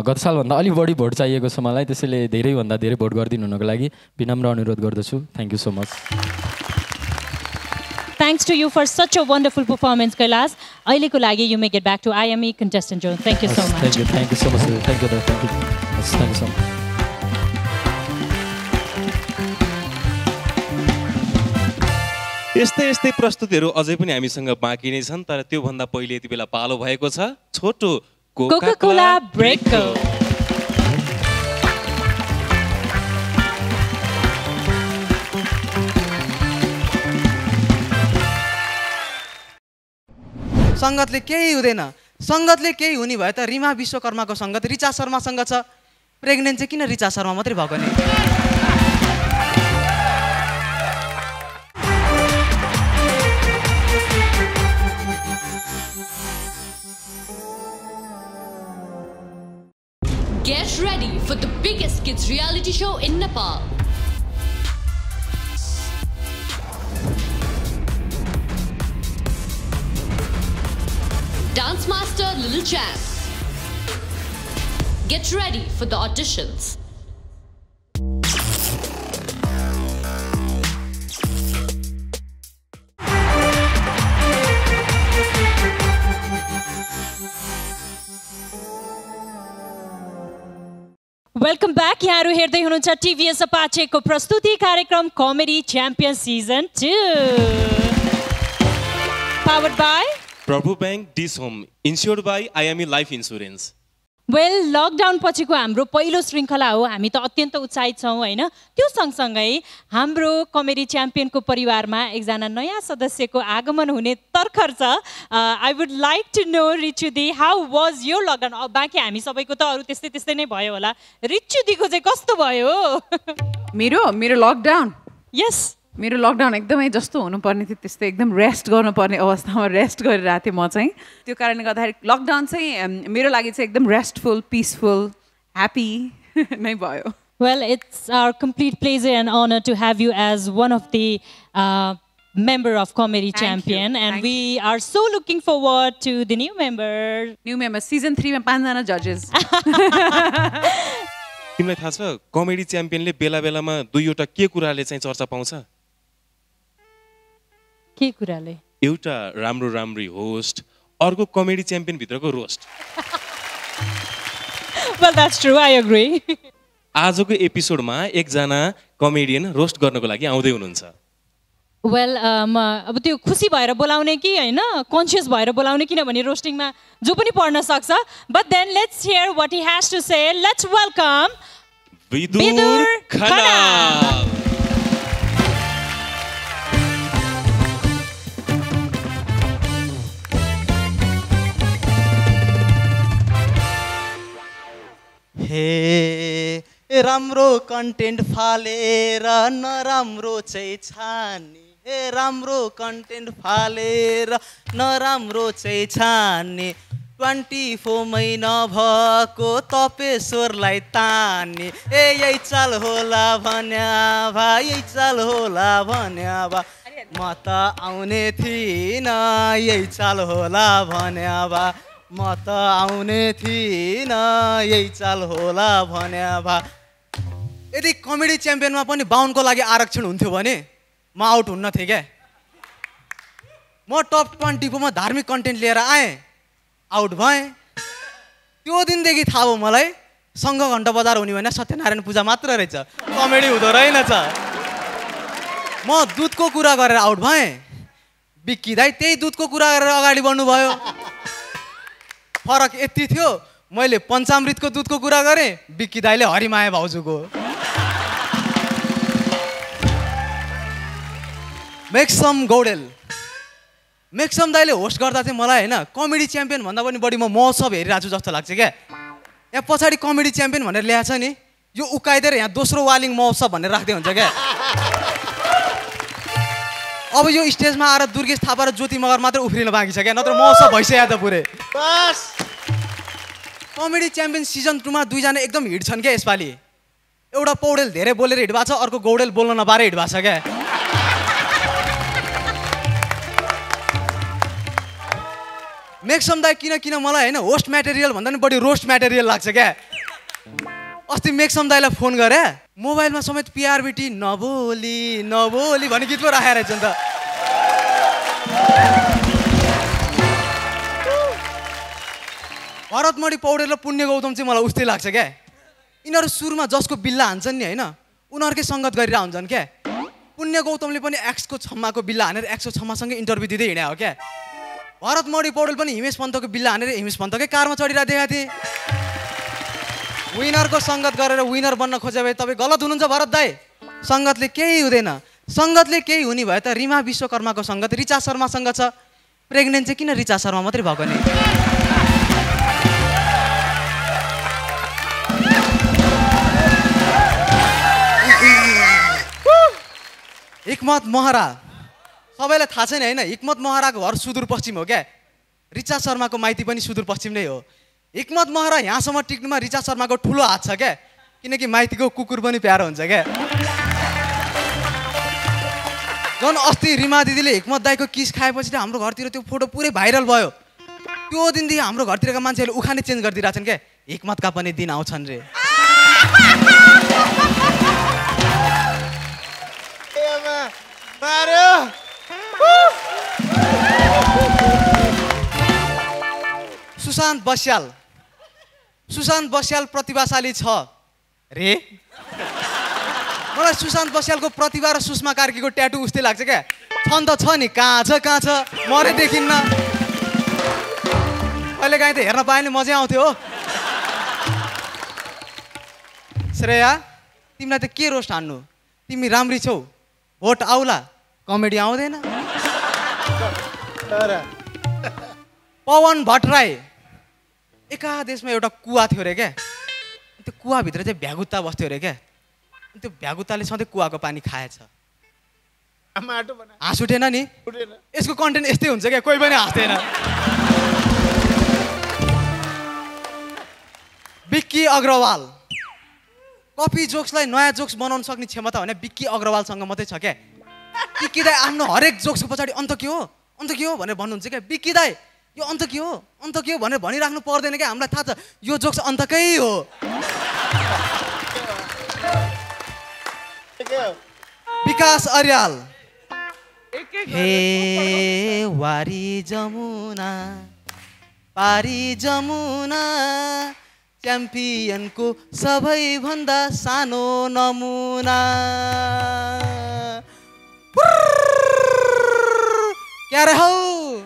गत सालभन्दा अलि बढी भोट चाहिएको छ मलाई, त्यसैले धेरैभन्दा धेरै भोट गरिदिनु हुनको लागि विनम्र अनुरोध गर्दछु। Thank you so much. Thanks to you for such a wonderful performance, Kailash. Aile ko lagi, you may get back to I M E contestant Jones. Thank you so much. Thank you, thank you so much. Thank you, thank you, thank you so much. यस्तै यस्तै प्रस्तुतिहरू अझै पनि हामीसँग बाँकी नै छन् तर त्यो भन्दा पहिले यति बेला पालो भएको छ छोटो कोकाकोला ब्रेकको। संगतले केही हुँदैन, संगतले केही हुने भयो त रिमा विश्वकर्माको संगत रिचा शर्मासँग छ। प्रेग्नेन्ट चाहिँ किन रिचा शर्मा मात्रै भएको नि? Get ready for the biggest kids reality show in Nepal. Dance Master, Little Champs. Get ready for the auditions. Welcome back. यहाँहरु हेर्दै हुनुहुन्छ टीवीएस अपाचे को प्रस्तुति कार्यक्रम comedy champion season two. Powered by Prabhu Bank, Dish Home, insured by I M E Life Insurance. Well, lockdown पछिको हाम्रो पहिलो श्रृंखला हो, हामी त अत्यन्त उत्साहित छौं हैन। त्यो सँगसँगै हाम्रो कमेडी च्याम्पियनको परिवारमा एकजना नयाँ सदस्यको आगमन हुने तर्खर छ। I would like to know Richu दी, हाउ वाज योर लकडाउन? बाकी हामी सबैको त अरु त्यस्तै त्यस्तै नै भयो होला, रिचु दीको चाहिँ कस्तो भयो? मेरो मेरो लकडाउन यस मेरो लकडाउन एकदमै जस्तो हुनुपर्ने थियो त्यस्तै एकदम रेस्ट गर्नुपर्ने अवस्थामा रेस्ट गरिरहेको थिएँ म चाहिँ। त्यो कारणले गर्दाखेरि लकडाउन चाहिँ मेरो लागि चाहिँ एकदम रेस्टफुल, पिसफुल, ह्याप्पी नै भयो। Well, it's our complete pleasure and honour to have you as one of the member of Comedy Champion and we are so looking forward to the new member. New member season three मा पाँच जना जजेस। तिमीलाई थाहा छ comedy च्याम्पियनले बेला बेलामा दुईवटा के कुराले चाहिँ चर्चा पाउँछ? के कुराले? एउटा राम्रो राम्री होस्ट, अर्को कमेडी च्याम्पियन भित्रको roast. Well, that's true, I agree. आजको एपिसोडमा एकजना कमेडियन रोस्ट गर्नको लागि आउँदै हुनुहुन्छ। Well, um, अब त्यो खुसी भएर बोलाउने कि हैन कन्सियस भएर बोलाउने किनभने रोस्टिङमा जो पनि पढ्न सक्छ। But then let's hear what he has to say. Let's welcome विदुर खनाल। हे राम्रो कन्टेन्ट फालेर नराम्रो चाहिँ छान्ने, हे राम्रो कन्टेन्ट फालेर नराम्रो चाहिँ छान्ने, ट्वेन्टी फोर महिना भएको तपेश्वरलाई तान्ने, ए यही चाल होला भन्या भा, यही चाल होला भन्या भा, म त आउने थिइनँ यही चाल होला भन्या भा, म मत आउने थिइन यही चाल होला भन्या भा। यदि कमेडी चैंपियन में पनि बाउन को लागि आरक्षण हुन्थ्यो भने म आउट हुन्न थिए के। म टप ट्वेंटी को में धार्मिक कंटेन्ट लिएर आएँ, आउट भएँ। त्यो दिनदेखि थाहा भयो मलाई संघ घण्टा बजार हुने होइन सत्यनारायण पूजा मात्र रहेछ, कमेडी हुँदो रहेनछ। म दूध को कुरा गरेर आउट भएँ। बिक्की दाई त्यही दूध को कुरा गरेर अगाडि बढ्नु भयो। फरक यति थियो, मैले पंचामृत को दूध को कुरा गरेँ, बिक्की दाईले हरिमाया भाउजूको। मैक्सम गौडेल, मैक्सम दाईले होस्ट गर्दा चाहिँ मलाई हैन कमेडी च्याम्पियन भन्दा पनि बढी म महोत्सव हेरिरहेछु जस्तो लाग्छ के। यहाँ पछाडि कमेडी च्याम्पियन भनेर ल्याछ नि, यो उकाइदेर यहाँ दोस्रो वालिङ महोत्सव भनेर राख्दै हुन्छ के। अब यो स्टेजमा आएर दुर्गेश थापा र ज्योति मगर मात्र उफ्रिन बाँकी छ क्या, नत्र महोत्सव भइसक्यो त पुरै। बस कमेडी च्याम्पियन सिजन टू मा दुईजना एकदम हिट छन् क्या यसपालि। एउटा पौडेल धेरै बोलेर हिट भएको छ, अर्को गौडेल बोल्न नपारे हिट भएको छ क्या। मेक्सम दाई किन किन मलाई हैन होस्ट मटेरियल भन्दा पनि बढी रोस्ट मटेरियल लाग्छ क्या। अस्ति मेक्सम दाईलाई फोन गरे, मोबाइलमा समेत पीआरबीटी नबोली नबोली भन्ने गीत पो राखेर रहेछ नि त। भरतमणि पौडेल र पुण्य गौतम चाहिँ मलाई उस्तै लाग्छ क्या। यिनीहरू सुरुमा जसको बिल्ला हान्छन् नि हैन उनीहरूकै सङ्गत गरेर हुन्छन् क्या। पुण्य गौतमले पनि एक्सको छम्माको बिल्ला हानेर एक्सको छम्मासँगै इन्टरभ्यू दिँदै हिँडे हो क्या। भरतमणि पौडेल पनि हिमेश पन्तको बिल्ला हानेर हिमेश पन्तकै कारमा चढिरहेको देखाएको थिएँ। विनर को संगत गरेर विनर बन्न खोजे भए तपाई गलत हुनुहुन्छ भरत दाई। संगतले केही हुँदैन, संगतले केही हुने भए त रिमा विश्वकर्मा को संगत रिचा शर्मा सँग छ। प्रेग्नेन्ट चाहिँ किन रिचा शर्मा मात्रै भएको नि। हिक्मत महरा सबैलाई थाहा छैन हैन, हिक्मत महराको घर सुदूरपश्चिम हो क्या। रिचा शर्मा को माइती पनि सुदूरपश्चिम नै हो। हिक्मत महरा यहाँसम्म टिक्नुमा रिचा शर्मा को ठुलो हात छ क्या, किनकि माइतीको कुकुर पनि प्यारो हुन्छ क्या। झन् अस्ति रिमा दिदीले हिक्मत दाईको किस खाएपछि त हाम्रो घरतिर त्यो फोटो पुरै भाइरल भयो। त्यो दिनदेखि हाम्रो घरतिरका मान्छेहरूले उखाने चेन्ज गरिदिरहेछन् क्या, हिक्मतका पनि दिन आउँछन् रे। सुशान्त बस्याल, सुशान्त बस्याल प्रतिभाशाली छ रे। मलाई सुशान्त बस्यालको प्रतिभा र सुषमा कार्कीको ट्याटु उस्तै लाग्छ क्या। छन् त छ नि, कहाँ छ कहाँ छ मरे देखिन्न। अहिले काहीँ त हेर्न पाए नि मजै आउँथ्यो हो। श्रेया तिमीलाई त के रोस्ट हान्नु, तिमी राम्री छौ, भोट आउला, कमेडी आउँदैन। पवन भट्टराई, एकादेशमा एउटा कुवा थियो अरे क्या, त्यो कुवाभित्र चाहिँ भ्यागुत्ता बस्थ्यो अरे क्या। त्यो भ्यागुत्ताले सधैँ कुवाको पानी खाएछ। हाँस उठेन नि, यसको कन्टेन्ट यस्तै हुन्छ क्या, कोही पनि हाँस्दैन। विक्की अग्रवाल, कपी जोक्सलाई नयाँ जोक्स बनाउन सक्ने क्षमता भने विक्की अग्रवालसँग मात्रै छ क्या। विक्की दाई आफ्नो हरेक जोक्सको पछाडि अन्त के हो अन्त के हो भनेर भन्नुहुन्छ क्या। विक्की दाई यो अन्त के हो अन्त के हो भनेर भनिराख्नु पर्दैन क्या, हामीलाई थाहा छ यो जोक्स अन्तकै हो। विकास अर्याल, हे वारी जमुना पारी जमुना च्याम्पियनको सबैभन्दा सानो नमुना। क्या रे हौ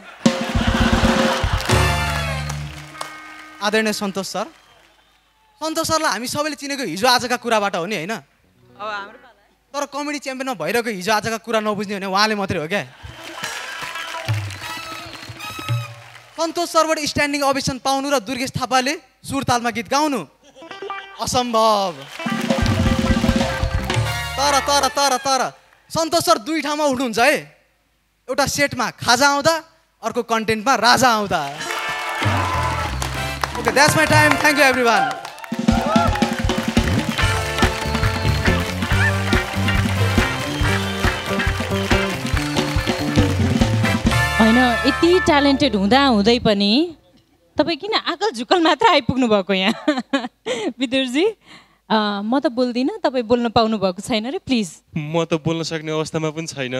आदरणीय सन्तोष सर। सन्तोष सरलाई हामी सबैले चिनेको हिजो आजका कुराबाट हो नि हैन, तर कमेडी च्याम्पियनमा भइरहेको हिजो आजका कुरा नबुझ्ने भने उहाँले मात्रै हो क्या। सन्तोष सरबाट स्ट्यान्डिङ अभिसन पाउनु र दुर्गेश थापाले सुरतालमा गीत गाउनु असम्भव। तर तर तर तर सन्तोष सर दुई ठाउँमा उठ्नुहुन्छ है, एउटा सेटमा खाजा आउँदा, अर्को कन्टेन्टमा राजा आउँदा। Okay, that's my time. Thank you, everyone. I know, it's talented. Hunda, hunda, pani. तब किन आकल झुकल मात्र आइपुग्नु भएको यहाँ विदुरजी म त बोल्दिन तपाई बोल्न पाउनु भएको छैन रे प्लिज म त बोल्न सक्ने अवस्थामा पनि छैन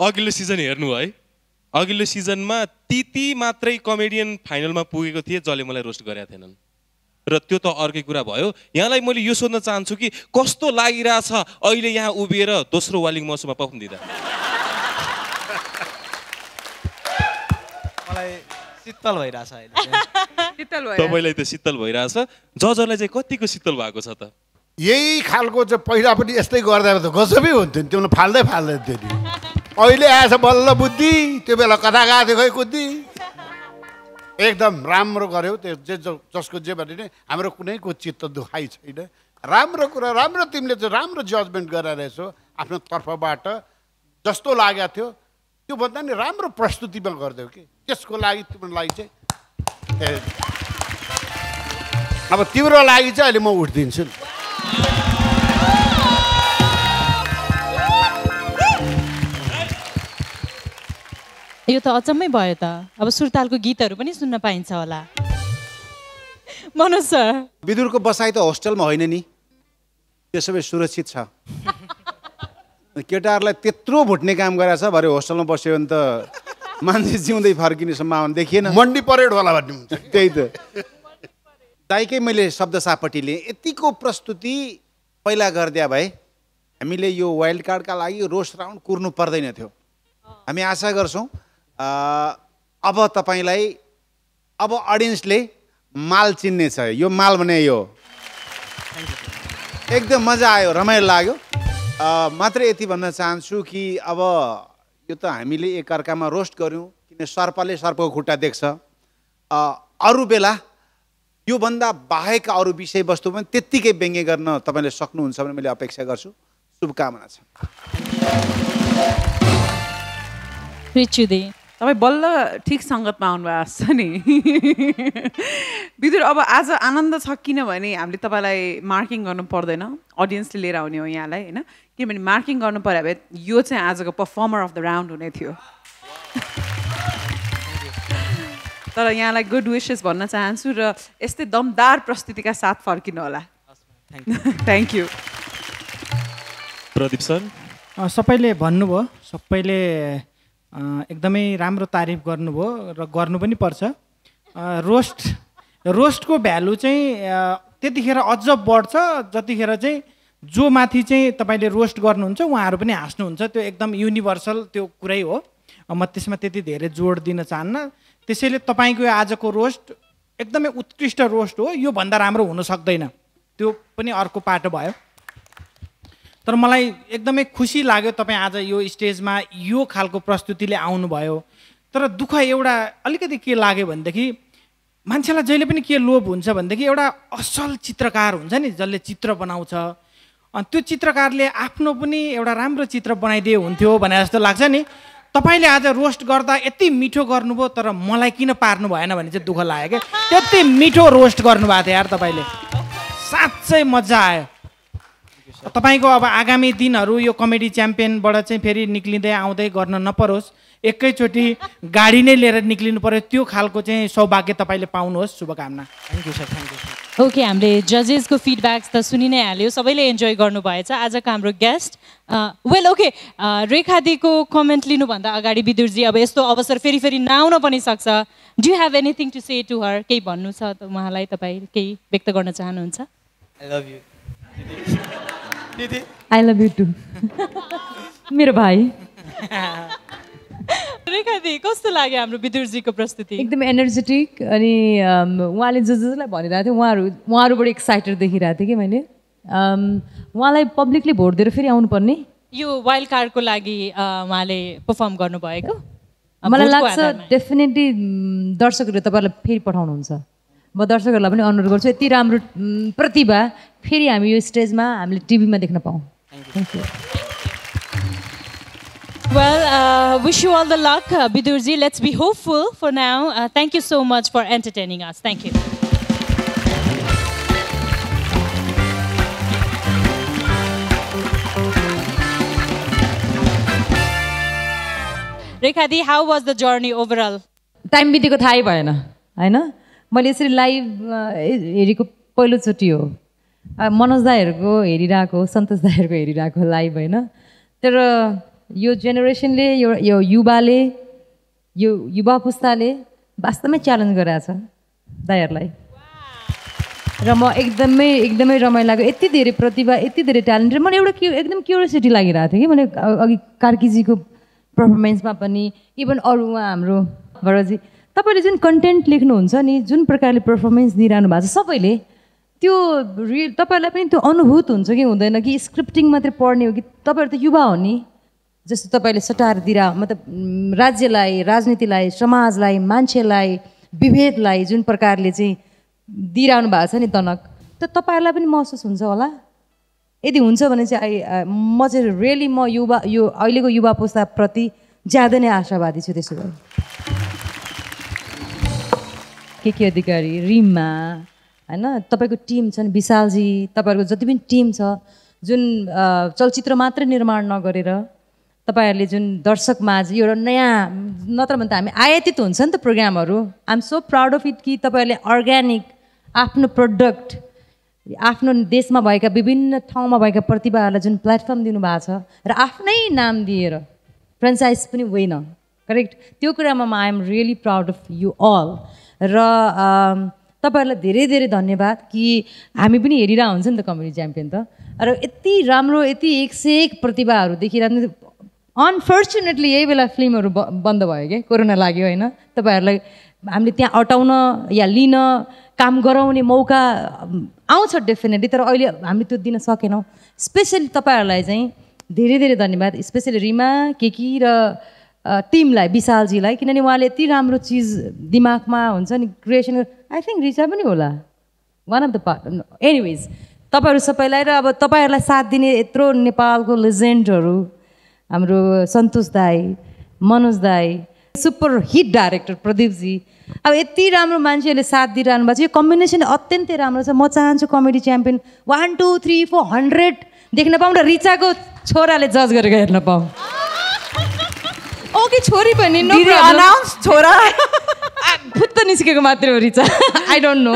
अघिल्लो सिजन हेर्नु है अघिल्लो सिजनमा तीती मात्रै कमेडियन फाइनलमा पुगेको थिए जले मलाई रोस्ट गरेका थिएनन् र त्यो त अर्कै कुरा भयो यहाँलाई मैले यो सोध्न चाहन्छु कि कस्तो लागिराछ अहिले यहाँ उभिएर दोस्रो वालिङ मौसममा पफर्म दिदा मलाई शीतल भइराछ अहिले शीतल भयो तपाईलाई त शीतल भइराछ जजहरुलाई चाहिँ कतिको शीतल भएको छ त यही खालको चाहिँ पहिला पनि यस्तै गर्दा त गजबै हुन्थ्यो नि त्यो फाल्दै फाल्दै थियो नि अहिले आएछ बल्ल बुद्धि त्यो बेला कथा गएको थियो खै कुद्दी एकदम राम्रो गर्यो त्यो जे जसको जे भने नि हाम्रो कुनैको चित्त दुखाइ छैन राम्रो कुरा राम्रो तिमीले चाहिँ राम्रो जजमेन्ट गरेर यसो आफ्नो तर्फबाट जस्तो लागेको थियो त्यो भन्दा नि राम्रो प्रस्तुतिमा गर्दै हो कि त्यसको लागि तिम्रो लागि चाहिँ अब तिम्रो लागि चाहिँ अहिले म उठ्दिन्छु नि यो त अचम्मै भयो त अब सुरतालको गीतहरू पनि सुन्न पाइन्छ होला मनोज सर विदुरको बसाइ त होस्टेलमा होइन नि त्यसो भए सुरक्षित छ केटाहरूलाई त्यत्रो भुट्ने काम गरेछ भरे होस्टेलमा बस्यो भने त मान्छे जिउँदै फर्किने सम्भावना देखिएन मन्डी परेड होला भन्ने हुन्छ त्यही त दाइकै मैले शब्द सापट्टिले यतिको प्रस्तुति पहिला गरिदिया भए हामीले यो वाइल्ड कार्डका लागि रोस्ट राउन्ड कुर्नु पर्दैन थियो हामी आशा गर्छौँ आ, अब तपाईलाई अब ऑडियंसले माल चिन्ने छ यो माल भने यो एकदम मजा आयो रमाइलो लाग्यो मात्र यति भन्न चाहन्छु कि अब यो त हामीले एकअर्कामा रोस्ट गर्यौं किन सर्पले सर्पको खुट्टा देख्छ अरू बेला योभन्दा बाहेक अरू विषयवस्तु पनि त्यत्तिकै व्यङ्ग्य गर्न तपाईले सक्नुहुन्छ भने मैले अपेक्षा गर्छु शुभकामना छ तपाईँ बल्ल ठिक सङ्गतमा आउनुभएको छ नि विदुर अब आज आनन्द छ किनभने हामीले तपाईँलाई मार्किङ गर्नु पर्दैन अडियन्सले लिएर आउने हो यहाँलाई होइन किनभने मार्किङ गर्नु पर्यो भए यो चाहिँ आजको पर्फर्मर अफ द राउन्ड हुने थियो तर यहाँलाई गुड विसेस भन्न चाहन्छु र यस्तै दमदार प्रस्तुतिका साथ फर्किनु होला थ्याङ्क यू प्रदीप सर सबैले भन्नुभयो सबैले एकदमै राम्रो तारिफ गर्नुभयो र गर्नु पनि पर्छ रोस्ट रोस्टको भ्यालु चाहिँ त्यतिखेर अझ बढ्छ जतिखेर चाहिँ जो माथि चाहिँ तपाईँले रोस्ट गर्नुहुन्छ उहाँहरू पनि हाँस्नुहुन्छ त्यो एकदम युनिभर्सल त्यो कुरै हो म त्यसमा त्यति धेरै जोड दिन चाहन्न त्यसैले तपाईँको आजको रोस्ट एकदमै उत्कृष्ट रोस्ट हो योभन्दा राम्रो हुन सक्दैन त्यो पनि अर्को पाटो भयो तर मलाई एकदमै खुसी लाग्यो तपाईँ आज यो स्टेजमा यो खालको प्रस्तुतिले आउनुभयो तर दुःख एउटा अलिकति के लाग्यो भनेदेखि मान्छेलाई जहिले पनि के लोभ हुन्छ भनेदेखि एउटा असल चित्रकार हुन्छ नि जसले चित्र बनाउँछ अनि त्यो चित्रकारले आफ्नो पनि एउटा राम्रो चित्र बनाइदिए हुन्थ्यो भने जस्तो लाग्छ नि तपाईँले आज रोस्ट गर्दा यति मिठो गर्नुभयो तर मलाई किन पार्नु भएन भने चाहिँ दुःख लाग्यो क्या त्यति मिठो रोस्ट गर्नुभएको थियो यार तपाईँले साँच्चै मजा आयो तपाईको अब आगामी दिनहरु यो कमेडी च्याम्पियनबाट चाहिँ फेरि निक्लिँदै आउँदै गर्न नपरोस् एकैचोटी गाडी नै लिएर निक्लिनु पर्यो त्यो खालको चाहिँ सौभाग्य तपाईले पाउनुहोस् शुभकामना thank you sir thank you sir okay हामीले जजेस को फिडब्याक्स त सुनि नै हाल्यो सबैले एन्जॉय गर्नु भएछ आजको हाम्रो गेस्ट वेल ओके रेखा दिको कमेन्ट लिनु भन्दा अगाडि विदुर जी अब यस्तो अवसर फेरि फेरि नआउन पनि सक्छ do you have anything to say to her केही भन्नु छ उहाँलाई तपाई केही व्यक्त गर्न चाहनुहुन्छ I love you I love you too. मेरो भाइ रेखा दी कस्तो लाग्यो हाम्रो विदुरजीको प्रस्तुति एकदम एनर्जेटिक अनि उहाँले जो जसलाई भनिरहेको थियो उहाँहरू उहाँहरूबाट एक्साइटेड देखिरहेको थिएँ कि मैले उहाँलाई पब्लिकले भोट दिएर फेरि आउनुपर्ने यो वाइल्ड कार्डको लागि उहाँले पर्फर्म गर्नुभएको मलाई लाग्छ डेफिनेटली दर्शकहरूले तपाईँलाई फेरि पठाउनुहुन्छ म दर्शकहरूलाई पनि अनुरोध गर्छु यति राम्रो प्रतिभा फेरि हामी यो स्टेजमा हामीले टिभीमा देख्न पाऊँ thank you well wish you all the luck Vidurji let's be hopeful for now thank you so much for entertaining us thank you Rekha di how was the journey overall time बितेको थाहै भएन है मैं इसी लाइव हेरेको पहिलोचोटि हो मनोज दाईहरुको हेरिरहेको सन्तोष दाईहरुको हेरिरहेको लाइभ हैन तर यो जेनेरेसनले यो यो युवाले यो युवा पुस्ताले वास्तवमै च्यालेन्ज गराछ दाईहरुलाई र म एकदमै एकदमै रमाइलो लाग्यो यति धेरै प्रतिभा यति धेरै ट्यालेन्ट र मलाई एउटा एकदम क्युरियोसिटी लागिरहेको थियो कि मैले अघि कार्कीजीको पर्फर्मेन्समा पनि इभन अरू उहाँ हाम्रो भरजी तपाईले जुन कन्टेन्ट लेख्नुहुन्छ नि जुन प्रकारले पर्फर्मेन्स दिइरहनु भएको छ सबैले त्यो रियल तपाईलाई पनि त्यो अनुभूत हुन्छ कि हुँदैन कि स्क्रिप्टिङ मात्रै पढ्ने हो कि तपाईहरु त युवा हो नि जस्तो तपाईले सटार दिरा मतलब राज्यलाई राजनीतिलाई समाजलाई मान्छेलाई विभेदलाई जुन प्रकारले चाहिँ दिइरहनु भएको छ नि तनक त तपाईलाई पनि महसुस हुन्छ होला यदि हुन्छ भने चाहिँ म चाहिँ रियली म युवा यो अहिलेको युवा पुस्ताप्रति ज्यादै नै आशावादी छु त्यसो भए के के अधिकारी रिमा हैन तपाईको टिम छन् विशालजी तपाईहरुको जति पनि टिम छ जुन चलचित्र मात्र निर्माण नगरेर तपाईहरुले जुन दर्शक माझ एउटा नयाँ नत्र भने त हामी आयातित हुन्छ नि त प्रोग्रामहरु I am so proud of it कि तपाईहरुले अर्ग्यानिक आफ्नो प्रोडक्ट आफ्नो देशमा भएका विभिन्न ठाउँमा भएका प्रतिभाहरूलाई जुन प्लेटफर्म दिनुभएको छ र आफ्नै नाम दिएर फ्रेन्चाइज पनि होइन करेक्ट त्यो कुरामा म I am really proud of you all र तपाईहरुलाई धेरै धेरै धन्यवाद कि हामी पनि हेरिरा हुन्छ नि त कमेडी च्याम्पियन त र यति राम्रो यति एक से एक प्रतिभाहरू देखिरहनु अनफर्चुनेटली यही बेला फिल्महरू बन्द भयो क्या कोरोना लाग्यो होइन तपाईहरुलाई हामीले त्यहाँ अटाउन या लिन काम गराउने मौका आउँछ डेफिनेटली तर अहिले हामीले त्यो दिन सकेनौँ स्पेसली तपाईहरुलाई चाहिँ धेरै धेरै धन्यवाद स्पेसली रिमा केकी र टिमलाई विशालजीलाई किनभने उहाँले यति राम्रो चिज दिमागमा हुन्छ नि क्रिएसन आई थिङ्क रिचा पनि होला one of the part anyways तपाईँहरू सबैलाई र अब तपाईँहरूलाई साथ दिने यत्रो नेपालको लेजेन्डहरू हाम्रो सन्तोष दाई मनोज दाई सुपर हिट डाइरेक्टर प्रदीपजी अब यति राम्रो मान्छेहरूले साथ दिइरहनु भएको छ यो कम्बिनेसन अत्यन्तै राम्रो छ म चाहन्छु comedy champion one two three four hundred देख्न पाऊँ र रिचाको छोराले जज गरेर हेर्न पाऊँ ओके छोरी पनि नो अनाउन्स छोरा फुत्त निस्केको मात्रै हो रिचा आई डोन्ट नो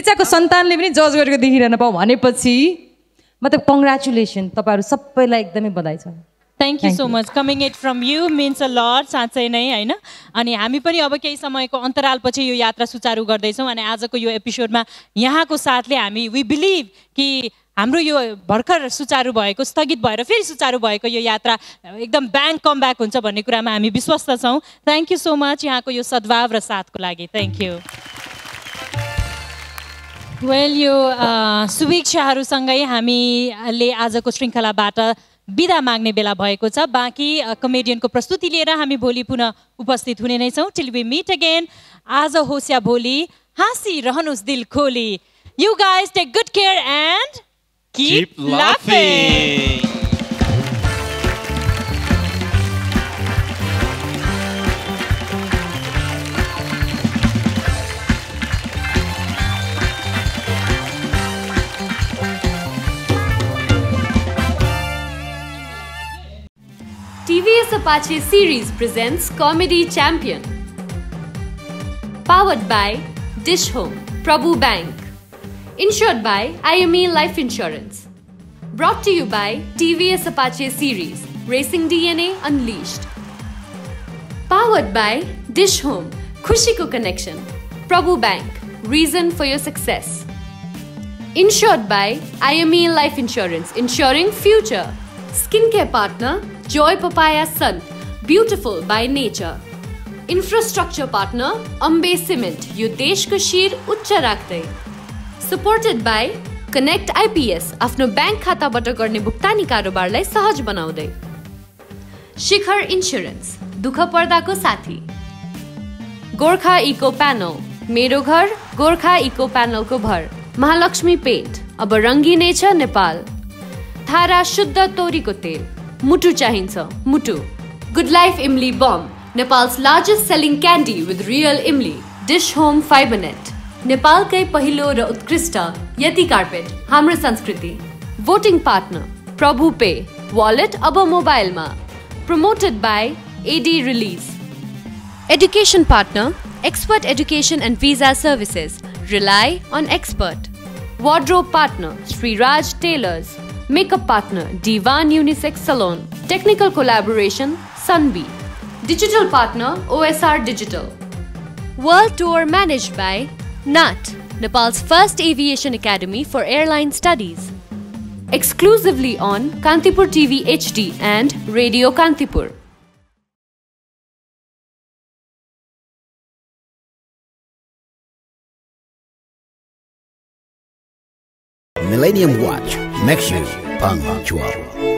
रिचाको सन्तानले पनि जज गरेको देखिरहन पाऊँ भनेपछि मतलब कङ्ग्रेचुलेसन तपाईहरु सबैलाई एकदमै बधाई छ thank you so much coming it from you means a lot साँच्चै नै हैन अनि हामी पनि अब केही समयको अन्तरालपछि यो यात्रा सुचारु गर्दैछौँ अनि आजको यो एपिसोडमा यहाँको साथले हामी वी बिलिभ कि हाम्रो यो भर्खर सुचारु भएको स्थगित भएर फेरि सुचारु भएको यो यात्रा एकदम ब्याङ कम ब्याक हुन्छ भन्ने कुरामा हामी विश्वस्त छौँ थ्याङ्क यू सो मच यहाँको यो सद्भाव र साथको लागि थ्याङ्क यू वेल यो शुभेच्छाहरूसँगै हामीले आजको श्रृङ्खलाबाट बिदा माग्ने बेला भएको छ बाँकी कमेडियनको प्रस्तुति लिएर हामी भोलि पुनः उपस्थित हुने नै छौँ टिल वी मिट अगेन आज होस् या भोलि हाँसी रहनुहोस् दिल खोली you guys take good care and Keep laughing. T V S Apache Series presents Comedy Champion. Powered by Dish Home, Prabhu Bank. Insured by I M E Life Insurance. Brought to you by T V S Apache Series, Racing D N A Unleashed. Powered by Dish Home, Khushiko Connection. Prabhu Bank, Reason for Your Success. Insured by I M E Life Insurance, Insuring Future. Skincare Partner, Joy Papaya Sun, Beautiful by Nature. Infrastructure Partner, Ambe Cement, Yudesh Kushir Uchcha Rakhtai. Supported by Connect I P S, आफ्नो bank खाताबाट गर्ने भुक्तानी कारोबारलाई सहज बनाउँदै शिखर insurance दुःख पर्दाको साथी Gorkha eco panel मेरो घर गोर्खा इको प्यानलको भर महालक्ष्मी पेन्ट अब रङ्गिने छ नेपाल थारा शुद्ध तोरीको तेल मुटु चाहिन्छ मुटु गुड लाइफ इमली bomb Nepal's largest selling candy with real imli dish home Fibernet नेपालकै पहिलो र उत्कृष्ट यति कार्पेट हाम्रो संस्कृति voting partner Prabhu pay wallet अब मोबाइलमा promoted by AD release education partner Expert education and visa services. Rely on expert. Wardrobe partner, Sri Raj Tailors. Makeup partner, Diwan Unisex Salon. Technical collaboration, Sunbeam. Digital partner, O S R Digital. World tour managed by N A T, Nepal's first aviation academy for airline studies. Exclusively on Kantipur T V H D and Radio Kantipur. Millennium Watch makes you punctual.